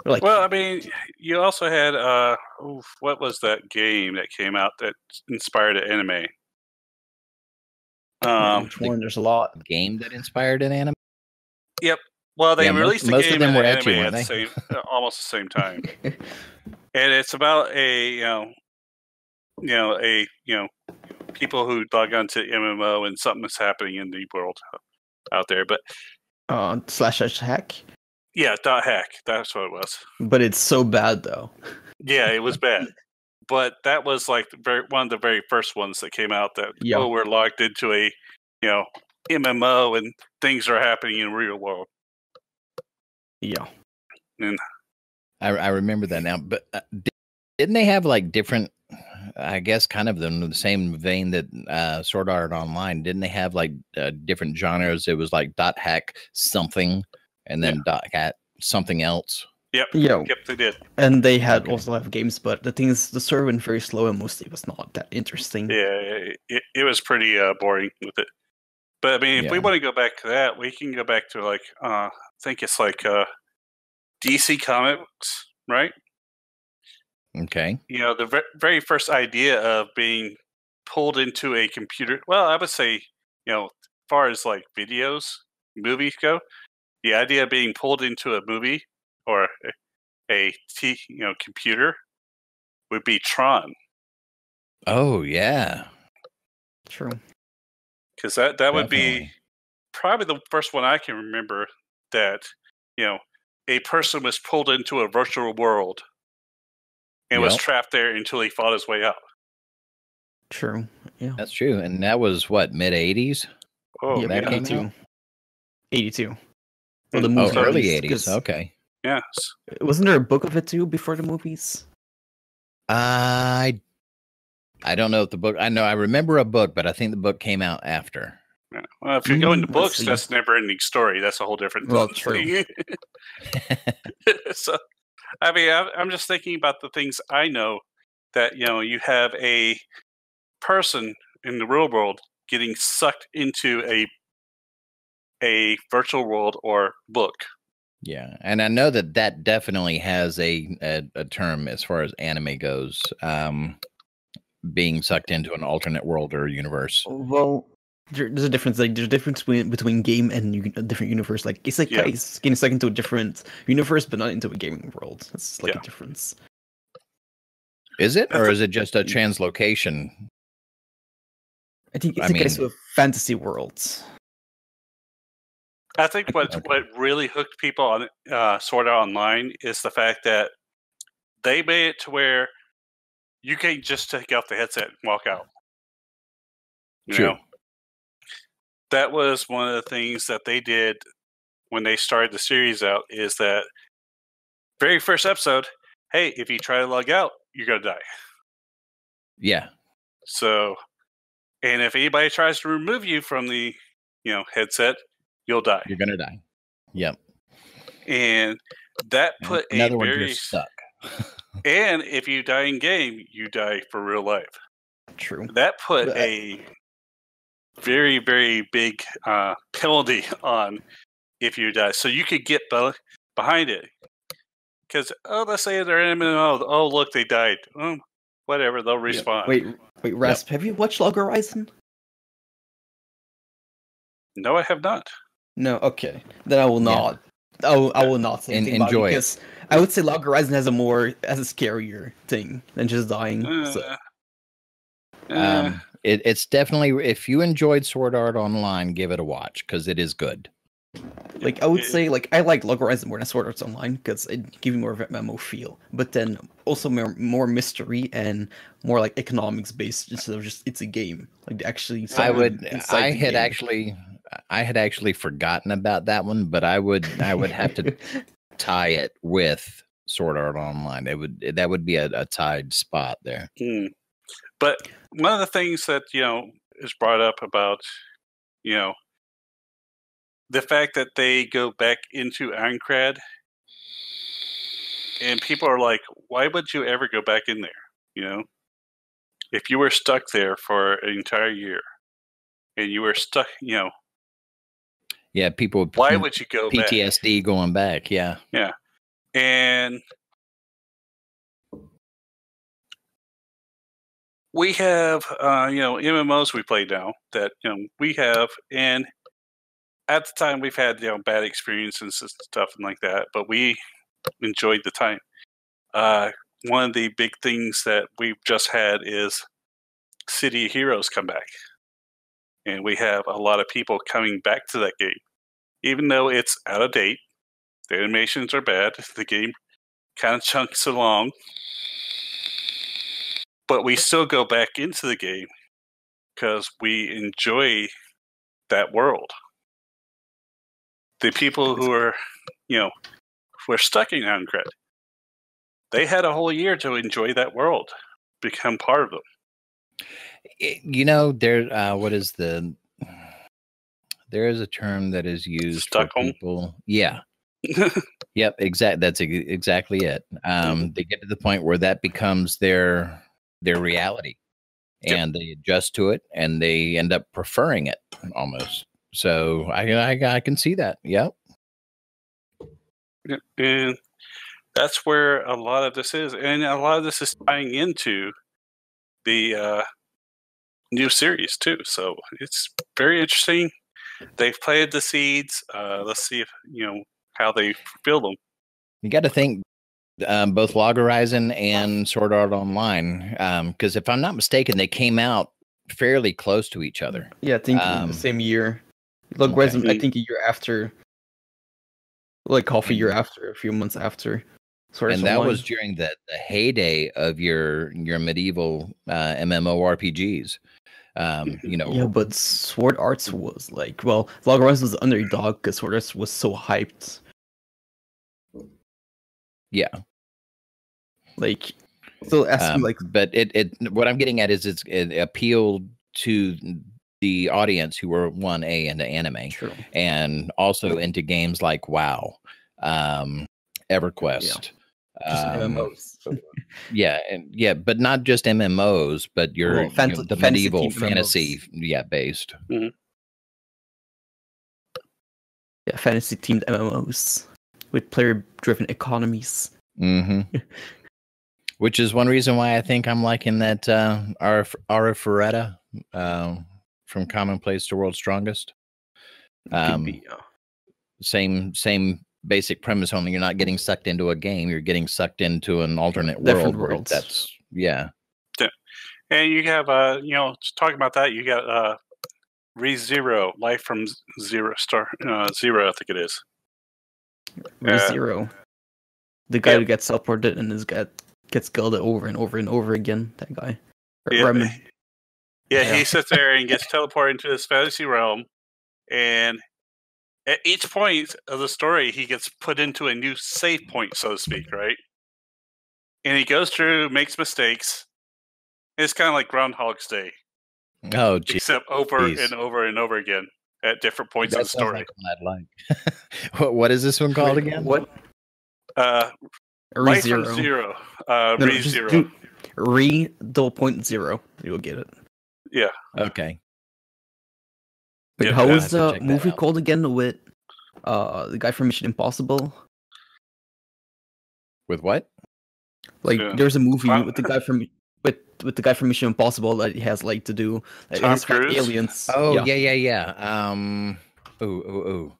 Like, well, I mean, you also had, uh, oof, what was that game that came out that inspired an anime? Um, Which one? There's a lot of game that inspired an anime? Yep. Well, they yeah, released most, the game and an anime at the same, almost the same time. And it's about a, you know, you know, a, you know, people who log on to M M O and something is happening in the world out there. But uh, slash hack? Yeah, dot hack. That's what it was. But it's so bad, though. Yeah, it was bad. But that was like the very, one of the very first ones that came out that yep. oh, we're logged into a, you know, M M O and things are happening in the real world. Yeah. And I, I remember that now. But uh, didn't they have like different, I guess, kind of in the same vein that uh, Sword Art Online, didn't they have like uh, different genres? It was like dot hack something and then yeah. dot hack something else. Yep. Yo. Yep, they did. And they had okay. also have games, but the thing is, the server went very slow, and mostly was not that interesting. Yeah, it, it was pretty uh, boring with it. But I mean, if yeah. we want to go back to that, we can go back to like uh, I think it's like uh, D C Comics, right? Okay. You know, the ver very first idea of being pulled into a computer. Well, I would say, you know, as far as like videos, movies go, the idea of being pulled into a movie. Or a t you know computer would be Tron. Oh yeah, true. Because that that Definitely. would be probably the first one I can remember that you know a person was pulled into a virtual world and yep. was trapped there until he fought his way out. True. Yeah, that's true. And that was what mid eighties. Oh, yeah, that eighty-two. eighty-two. Well, the movie oh, early eighties. Okay. Yes. Wasn't there a book of it too before the movies? Uh, I I don't know if the book. I know I remember a book, but I think the book came out after. Yeah. Well, if you go into books, that's never-ending story. That's a whole different well, thing. True. So, I mean, I, I'm just thinking about the things I know that you know you have a person in the real world getting sucked into a a virtual world or book. Yeah, and I know that that definitely has a, a a term as far as anime goes, um, being sucked into an alternate world or universe. Well, there, there's a difference. Like, there's a difference between, between game and u a different universe. Like, it's like yeah. it's getting sucked into a different universe, but not into a gaming world. That's like yeah. a difference. Is it, or is it just a translocation? I think it's I a mean, case of fantasy worlds. I think what okay. what really hooked people on uh, Sword Art Online is the fact that they made it to where you can't just take off the headset and walk out. You True. know? That was one of the things that they did when they started the series out. Is that very first episode? Hey, if you try to log out, you're gonna die. Yeah. So, and if anybody tries to remove you from the you know headset. You'll die. You're gonna die. Yep. And that put another a very one stuck. And if you die in game, you die for real life. True. That put but a very, very big uh, penalty on if you die. So you could get be behind it because oh, let's say they're in M M O. Oh, look, they died. Oh, whatever, they'll respawn. Yep. Wait, wait, Rasp, yep. have you watched Log Horizon? No, I have not. No, okay. Then I will not. Yeah. I, will, I will not say anything and enjoy about it. Because it. I would say Log Horizon has a more as a scarier thing than just dying. Uh, so. uh, um, it, it's definitely if you enjoyed Sword Art Online, give it a watch because it is good. Like I would say, like I like Log Horizon more than Sword Art Online because it gives you more of a memo feel, but then also more, more mystery and more like economics based instead of just it's a game. Like actually, I would. I had game. actually. I had actually forgotten about that one, but I would I would have to tie it with Sword Art Online. It would that would be a, a tied spot there. Mm. But one of the things that, you know, is brought up about, you know, the fact that they go back into Aincrad, and people are like, why would you ever go back in there? You know, if you were stuck there for an entire year and you were stuck, you know, yeah, people would, why would you go back? P T S D going back. Yeah. Yeah. And we have, uh, you know, M M Os we play now that, you know, we have, and at the time we've had, you know, bad experiences and stuff and like that, but we enjoyed the time. Uh, one of the big things that we've just had is City Heroes come back. And we have a lot of people coming back to that game. Even though it's out of date, the animations are bad, the game kind of chunks along, but we still go back into the game because we enjoy that world. The people who are, you know, were stuck in Aincrad, they had a whole year to enjoy that world, become part of them. It, you know, there. Uh, what is the? There is a term that is used Stockholm. for people. Yeah. Yep. Exact. That's exactly it. Um, they get to the point where that becomes their their reality, yep. and they adjust to it, and they end up preferring it almost. So I I, I can see that. Yep. And that's where a lot of this is. And a lot of this is tying into the uh, new series, too. So it's very interesting. They've planted the seeds. Uh, let's see if, you know, how they fulfill them. You got to think um, both Log Horizon and Sword Art Online, because um, if I'm not mistaken, they came out fairly close to each other. Yeah, I think um, in the same year. Log Horizon, okay. I think a year after. Like half a year after, a few months after, sort of. And that was during the, the heyday of your your medieval uh, MMORPGs. Um, you know, yeah, but Sword Arts was like, well, Log Horizon was underdog because Sword Arts was so hyped. Yeah, like so. Asking, um, like, but it it what I'm getting at is it's, it appealed to the audience who were one A into anime, True. and also into games like WoW, um, EverQuest, yeah. Um, M M Os. Yeah, and yeah, but not just M M Os, but your well, fant you know, the medieval fantasy, fantasy yeah, based. Mm-hmm. Yeah, fantasy themed M M Os with player driven economies. Mm-hmm. Which is one reason why I think I'm liking that uh, Arif Arifureta. Uh, From commonplace to world's strongest, um, be, uh, same same basic premise. Only you're not getting sucked into a game; you're getting sucked into an alternate world. Worlds. That's yeah. yeah. And you have uh, you know, talking about that, you got uh, Re:Zero, Life from Zero Star uh, Zero, I think it is. Re:Zero, uh, the guy yeah. who gets teleported and is got gets killed over and over and over again. That guy. Yeah. Rem Yeah, yeah, he sits there and gets teleported into this fantasy realm, and at each point of the story, he gets put into a new save point, so to speak, right? And he goes through, makes mistakes. It's kind of like Groundhog's Day. Oh, geez. Except over Jeez. and over and over again at different points that of the story. Like one I'd like. what, what is this one called Wait, again? What? Uh, Re:Zero. Life from Zero. Uh, no, Re:Zero. Re double point zero. You'll get it. Yeah. Okay. Wait, yeah, how was the movie called again with uh the guy from Mission Impossible? With what? Like yeah. there's a movie um, with the guy from with with the guy from Mission Impossible that he has like to do like, Tom Cruise? aliens. Oh yeah. yeah, yeah, yeah. Um ooh ooh ooh.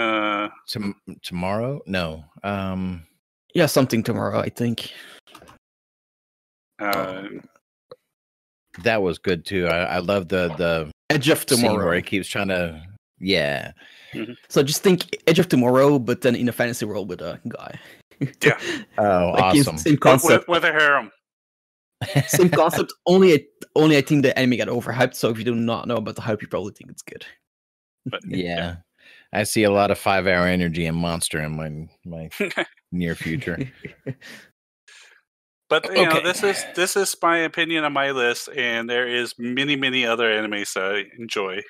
Uh Tom tomorrow? No. Um Yeah, something tomorrow, I think. Uh That was good too. I, I love the the Edge of Tomorrow where he keeps trying to, yeah. Mm-hmm. So just think Edge of Tomorrow, but then in a fantasy world with a guy. Yeah. Oh, like awesome. Same concept with, with a harem. Same concept. only, only I think the anime got overhyped. So if you do not know about the hype, you probably think it's good. But yeah. yeah. I see a lot of Five Hour Energy and Monster in my my near future. But you okay. know, this is this is my opinion on my list, and there is many many other animes that I enjoy.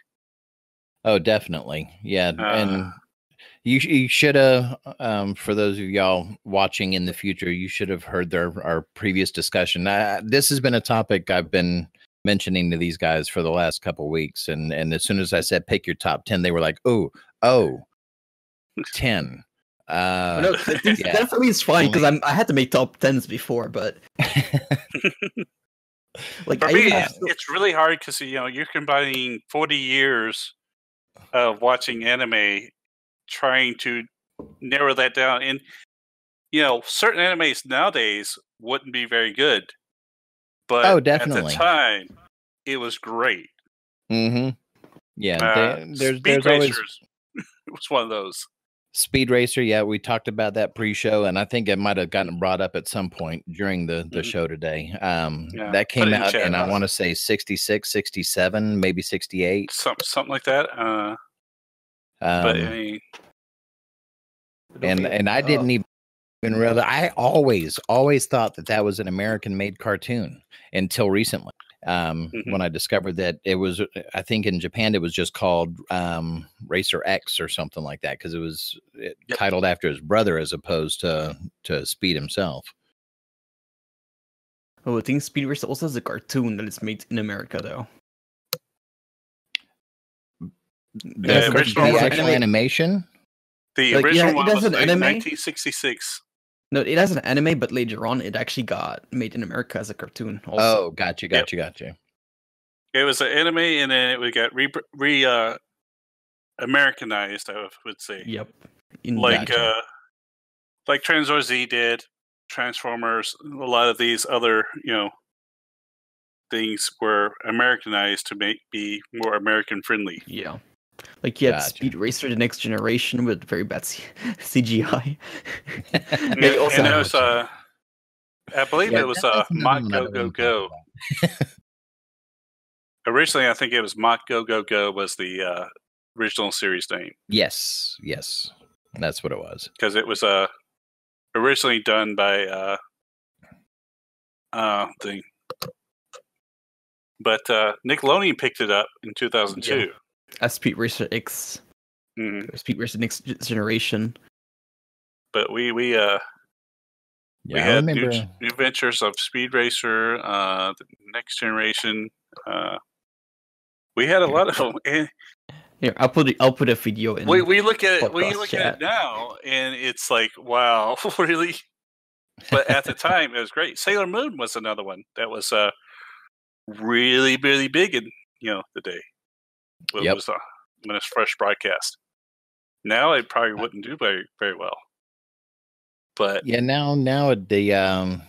Oh, definitely, yeah, uh, and you you should have um, for those of y'all watching in the future, you should have heard their our previous discussion. Uh, this has been a topic I've been mentioning to these guys for the last couple of weeks, and and as soon as I said pick your top ten, they were like, oh oh, ten. Uh, no, that, yeah. that for me is fine because I'm I had to make top tens before, but like for I me, it's, to... it's really hard because you know you're combining forty years of watching anime, trying to narrow that down, and you know certain animes nowadays wouldn't be very good, but oh, definitely. At the time it was great. Mm-hmm. Yeah, uh, they, there's, Speed there's Racers always... was one of those. Speed Racer, yeah, we talked about that pre-show, and I think it might have gotten brought up at some point during the, the mm-hmm. show today. Um, yeah. That came out, and I want to say sixty-six, sixty-seven, maybe sixty-eight. Some, something like that. Uh, um, but, I mean, and, and I didn't even realize, I always, always thought that that was an American-made cartoon until recently. Um, mm-hmm. When I discovered that it was, I think in Japan, it was just called um, Racer X or something like that, because it was it yep. titled after his brother as opposed to, to Speed himself. Oh, I think Speed Racer also has a cartoon that is made in America, though. The, yeah, the original actual anime. animation? The like, original yeah, one was an like anime? nineteen sixty-six. No, it has an anime, but later on, it actually got made in America as a cartoon. Also. Oh, gotcha, gotcha, yep. gotcha. It was an anime, and then it got re, re uh, Americanized, I would say. Yep. In like gotcha. uh, like Transor Z did, Transformers, a lot of these other you know things were Americanized to make be more American friendly. Yeah. Like, yeah, gotcha. Speed Racer, the Next Generation, with very bad C C G I. they also and there was, uh, I believe yeah, it was uh, Mach Go Go Go. Originally, I think it was Mach Go Go Go was the uh, original series name. Yes, yes. That's what it was. Because it was uh, originally done by uh, uh, thing. But uh, Nickelodeon picked it up in two thousand two. Yeah. As Speed Racer X, mm. Speed Racer Next Generation. But we we uh yeah, we I had remember. New, new ventures of Speed Racer, uh, the Next Generation. Uh, we had a yeah. lot of them. And yeah, I'll put it, I'll put a video in. We we look at it, we look chat. at it now, and it's like wow, really. But at the time, it was great. Sailor Moon was another one that was uh really really big in you know the day. When, yep. it was a, when it's fresh broadcast. Now it probably wouldn't do very very well. But yeah, now now the um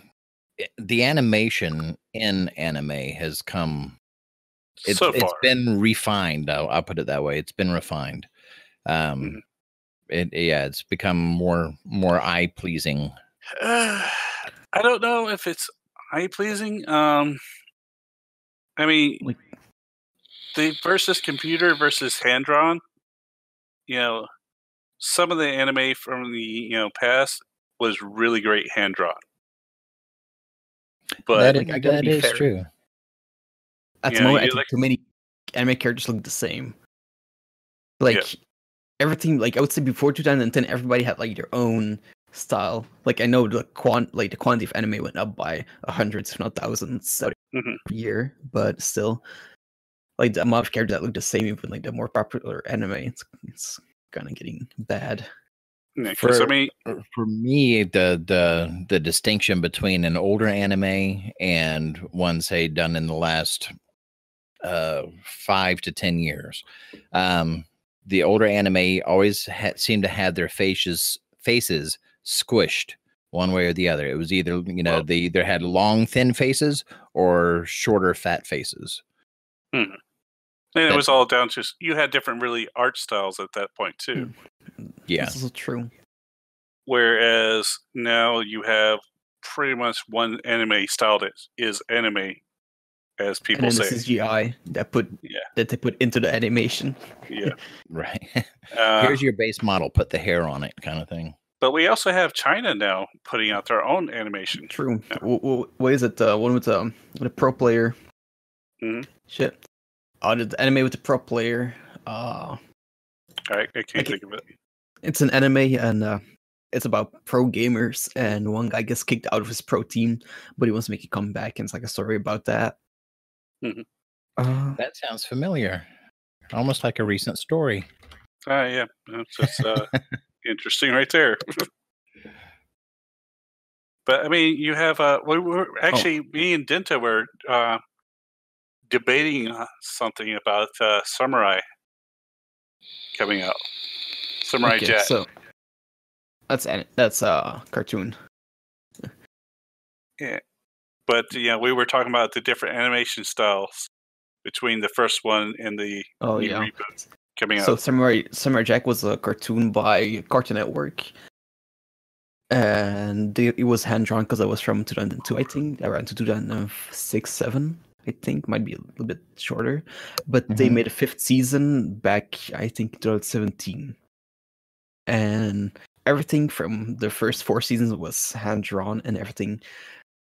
the animation in anime has come. It's, so far. It's been refined. I'll, I'll put it that way. It's been refined. Um, mm-hmm. it yeah, it's become more more eye pleasing. Uh, I don't know if it's eye pleasing. Um, I mean. Like The versus computer versus hand drawn, you know, some of the anime from the you know past was really great hand drawn. But that is, that is true. At the moment, I think too many anime characters look the same. Like everything, like I would say before two thousand ten, everybody had like their own style. Like I know the quant, like the quantity of anime went up by hundreds, if not thousands, mm-hmm. a year, but still. Like the amount of characters that look the same, even like the more popular anime, it's it's kind of getting bad. Yeah, for, I mean, for me, the the the distinction between an older anime and one say done in the last uh, five to ten years, um, the older anime always ha seemed to have their faces faces squished one way or the other. It was either you know well, they either had long thin faces or shorter fat faces. Hmm. And that, it was all down to you had different really art styles at that point too. Yeah, this is true. Whereas now you have pretty much one anime style that is anime as people and then say. This is C G I that put yeah. that they put into the animation. Yeah, right. Uh, Here's your base model. Put the hair on it, kind of thing. But we also have China now putting out their own animation. True. Yeah. What, what is it? Uh, one with um, the pro player. Mm-hmm. Shit. Oh, the anime with the pro player. Uh, I, I can't I can, think of it. It's an anime, and uh, it's about pro gamers, and one guy gets kicked out of his pro team, but he wants to make a comeback, and it's like a story about that. Mm-hmm. uh, that sounds familiar. Almost like a recent story. Oh, uh, yeah. That's just uh, interesting right there. But, I mean, you have... Uh, we were, actually, oh. me and Denta were uh, debating something about uh, Samurai coming out. Samurai okay, Jack. So that's that's a cartoon. Yeah. But yeah, you know, we were talking about the different animation styles between the first one and the oh the yeah reboot coming out. So Samurai Samurai Jack was a cartoon by Cartoon Network, and it was hand drawn because it was from two thousand two, I think, around two thousand six, seven, I think, might be a little bit shorter. But mm-hmm. they made a fifth season back, I think, twenty seventeen, and everything from the first four seasons was hand drawn, and everything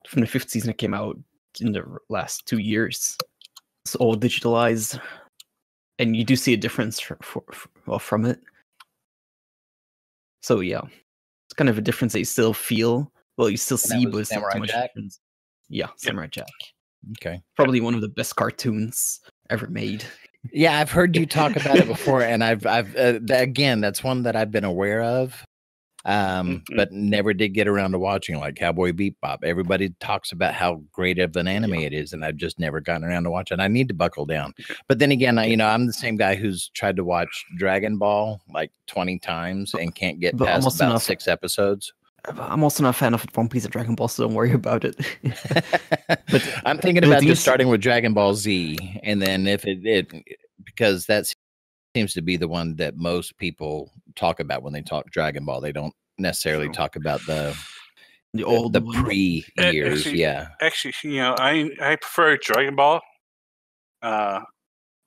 from the fifth season that came out in the last two years. It's all digitalized, and you do see a difference for, for, for, well, from it. So yeah, it's kind of a difference that you still feel. Well, you still see, but it's not too much difference. Yeah, Samurai Jack. Okay, probably one of the best cartoons ever made. Yeah, I've heard you talk about it before, and I've, I've uh, again, that's one that I've been aware of. Um, mm-hmm. But never did get around to watching, like Cowboy Bebop. Everybody talks about how great of an anime yeah. it is, and I've just never gotten around to watching. I need to buckle down. But then again, I, you know, I'm the same guy who's tried to watch Dragon Ball like twenty times and can't get but past about enough, six episodes. I'm also not a fan of One Piece of Dragon Ball, so don't worry about it. But I'm thinking about just starting with Dragon Ball Z, and then if it, it because that's seems to be the one that most people talk about when they talk Dragon Ball. They don't necessarily talk about the the old the pre years. Actually, yeah, actually, you know, I I prefer Dragon Ball. Uh,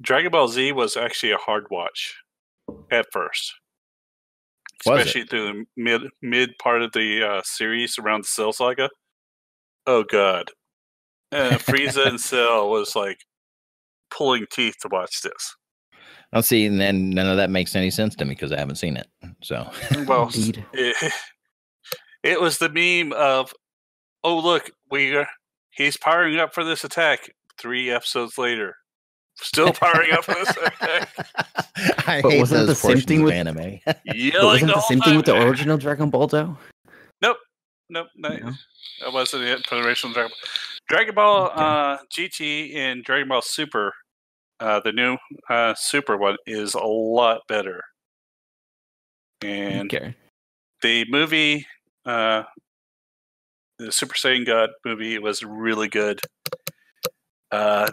Dragon Ball Z was actually a hard watch at first, was especially it? through the mid mid part of the uh, series around the Cell Saga. Oh God, uh, Frieza and Cell was like pulling teeth to watch this. I'll see, and then none of that makes any sense to me because I haven't seen it. So, well, it, it was the meme of, "Oh look, we are, he's powering up for this attack." Three episodes later, still powering up for this attack. I but hate wasn't those the same thing with anime. Wasn't the, the same thing with the original Dragon Ball though? Nope, nope, that no. That wasn't it for the original Dragon Ball. Dragon Ball okay. uh, G T and Dragon Ball Super. Uh, the new uh, Super one is a lot better. And okay. the movie, uh, the Super Saiyan God movie was really good. Uh,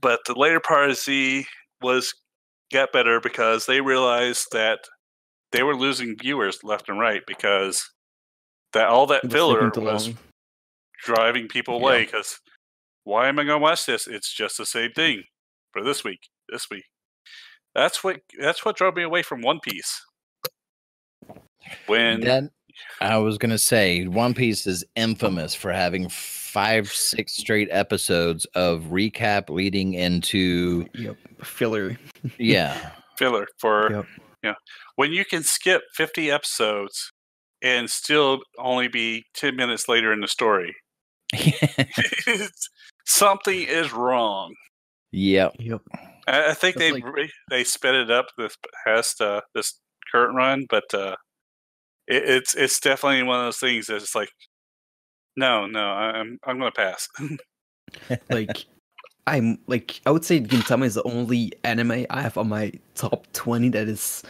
but the later part of Z was, got better because they realized that they were losing viewers left and right because that all that filler was long. driving people away because yeah. why am I going to watch this? It's just the same thing. For this week, this week, that's what that's what drove me away from One Piece. When then, I was gonna say, One Piece is infamous for having five, six straight episodes of recap leading into yep. filler. Yeah, filler for yep. yeah. When you can skip fifty episodes and still only be ten minutes later in the story, something is wrong. Yeah, yep. I think That's they like, they sped it up this past uh, this current run, but uh, it, it's it's definitely one of those things that's like, no, no, I'm I'm gonna pass. Like, I'm like I would say Gintama is the only anime I have on my top twenty that is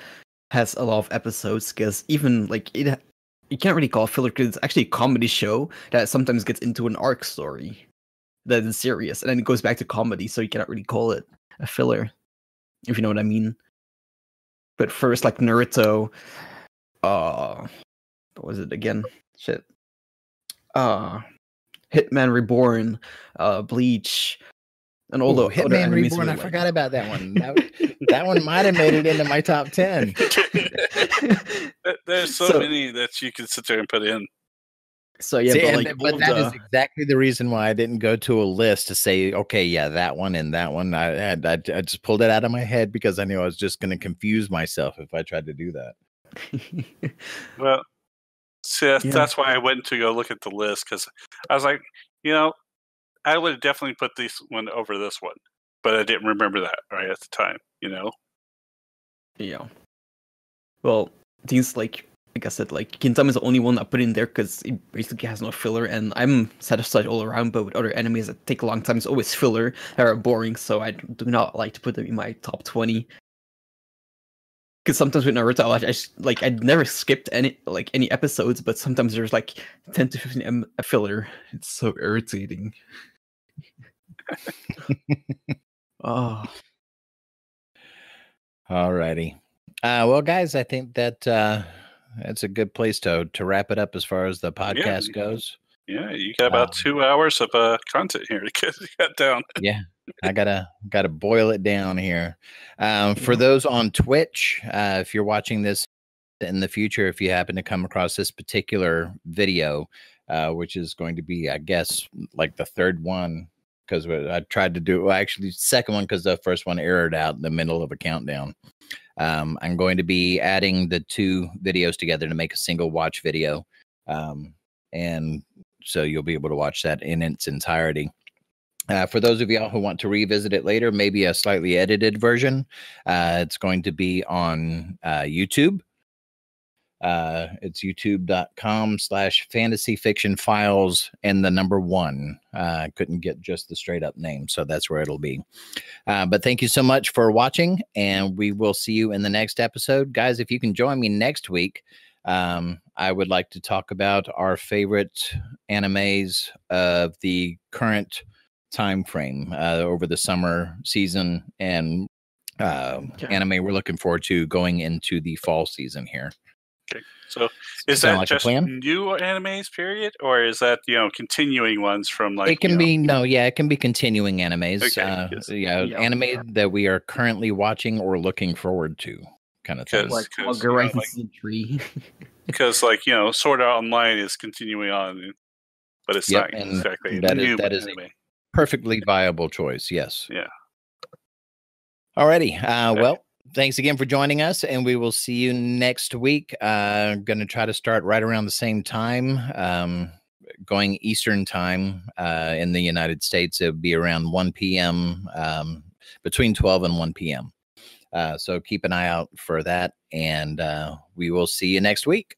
has a lot of episodes because even like it you can't really call it filler because it's actually a comedy show that sometimes gets into an arc story. That is serious, and then it goes back to comedy, so you cannot really call it a filler, if you know what I mean. But first, like Naruto, uh, what was it again? Shit, uh, Hitman Reborn, uh, Bleach, and all the Hitman Reborn. I like. forgot about that one. That, that one might have made it into my top ten. There's so, so many that you can sit there and put in. So yeah, See, but, like, and, but that uh, is exactly the reason why I didn't go to a list to say, okay, yeah, that one and that one. I had I, I just pulled it out of my head because I knew I was just going to confuse myself if I tried to do that. Well, see, that's, yeah. that's why I went to go look at the list, because I was like, you know, I would have definitely put this one over this one, but I didn't remember that right at the time, you know. Yeah. Well, these like. Like I said, like Gintama is the only one I put in there because it basically has no filler, and I'm satisfied all around. But with other animes that take a long time, it's always filler that are boring, so I do not like to put them in my top twenty. Because sometimes with Naruto, I just, like I never skipped any like any episodes, but sometimes there's like ten to fifteen M filler. It's so irritating. Oh, alrighty. Uh, well, guys, I think that. Uh... That's a good place to to wrap it up as far as the podcast yeah, goes. Yeah, you got about uh, two hours of uh, content here to get, to get down. Yeah, I gotta gotta boil it down here. Um, for those on Twitch, uh, if you're watching this in the future, if you happen to come across this particular video, uh, which is going to be, I guess, like the third one, because I tried to do well, actually second one because the first one aired out in the middle of a countdown. Um, I'm going to be adding the two videos together to make a single watch video. Um, and so you'll be able to watch that in its entirety. Uh, for those of y'all who want to revisit it later, maybe a slightly edited version. Uh, it's going to be on uh, YouTube. Uh, it's youtube.com slash fantasy fiction files and the number one. I uh, couldn't get just the straight up name, so that's where it'll be. Uh, but thank you so much for watching, and we will see you in the next episode. Guys, if you can join me next week, um, I would like to talk about our favorite animes of the current time frame uh, over the summer season, and uh, yeah. anime we're looking forward to going into the fall season here. Okay, so is that like just new animes, period, or is that you know continuing ones from like? It can you know, be no, yeah, it can be continuing animes, okay, uh, yes. yeah, yeah, anime yeah. that we are currently watching or looking forward to, kind of thing. Like Log Horizon three. Because like you know, Sword Art Online is continuing on, but it's yep, not exactly that new is that anime. Is a perfectly viable choice. Yes. Yeah. Alrighty. Uh, okay. Well. Thanks again for joining us, and we will see you next week. Uh, going to try to start right around the same time, um, going Eastern time uh, in the United States. It would be around one p m, um, between twelve and one p m Uh, so keep an eye out for that, and uh, we will see you next week.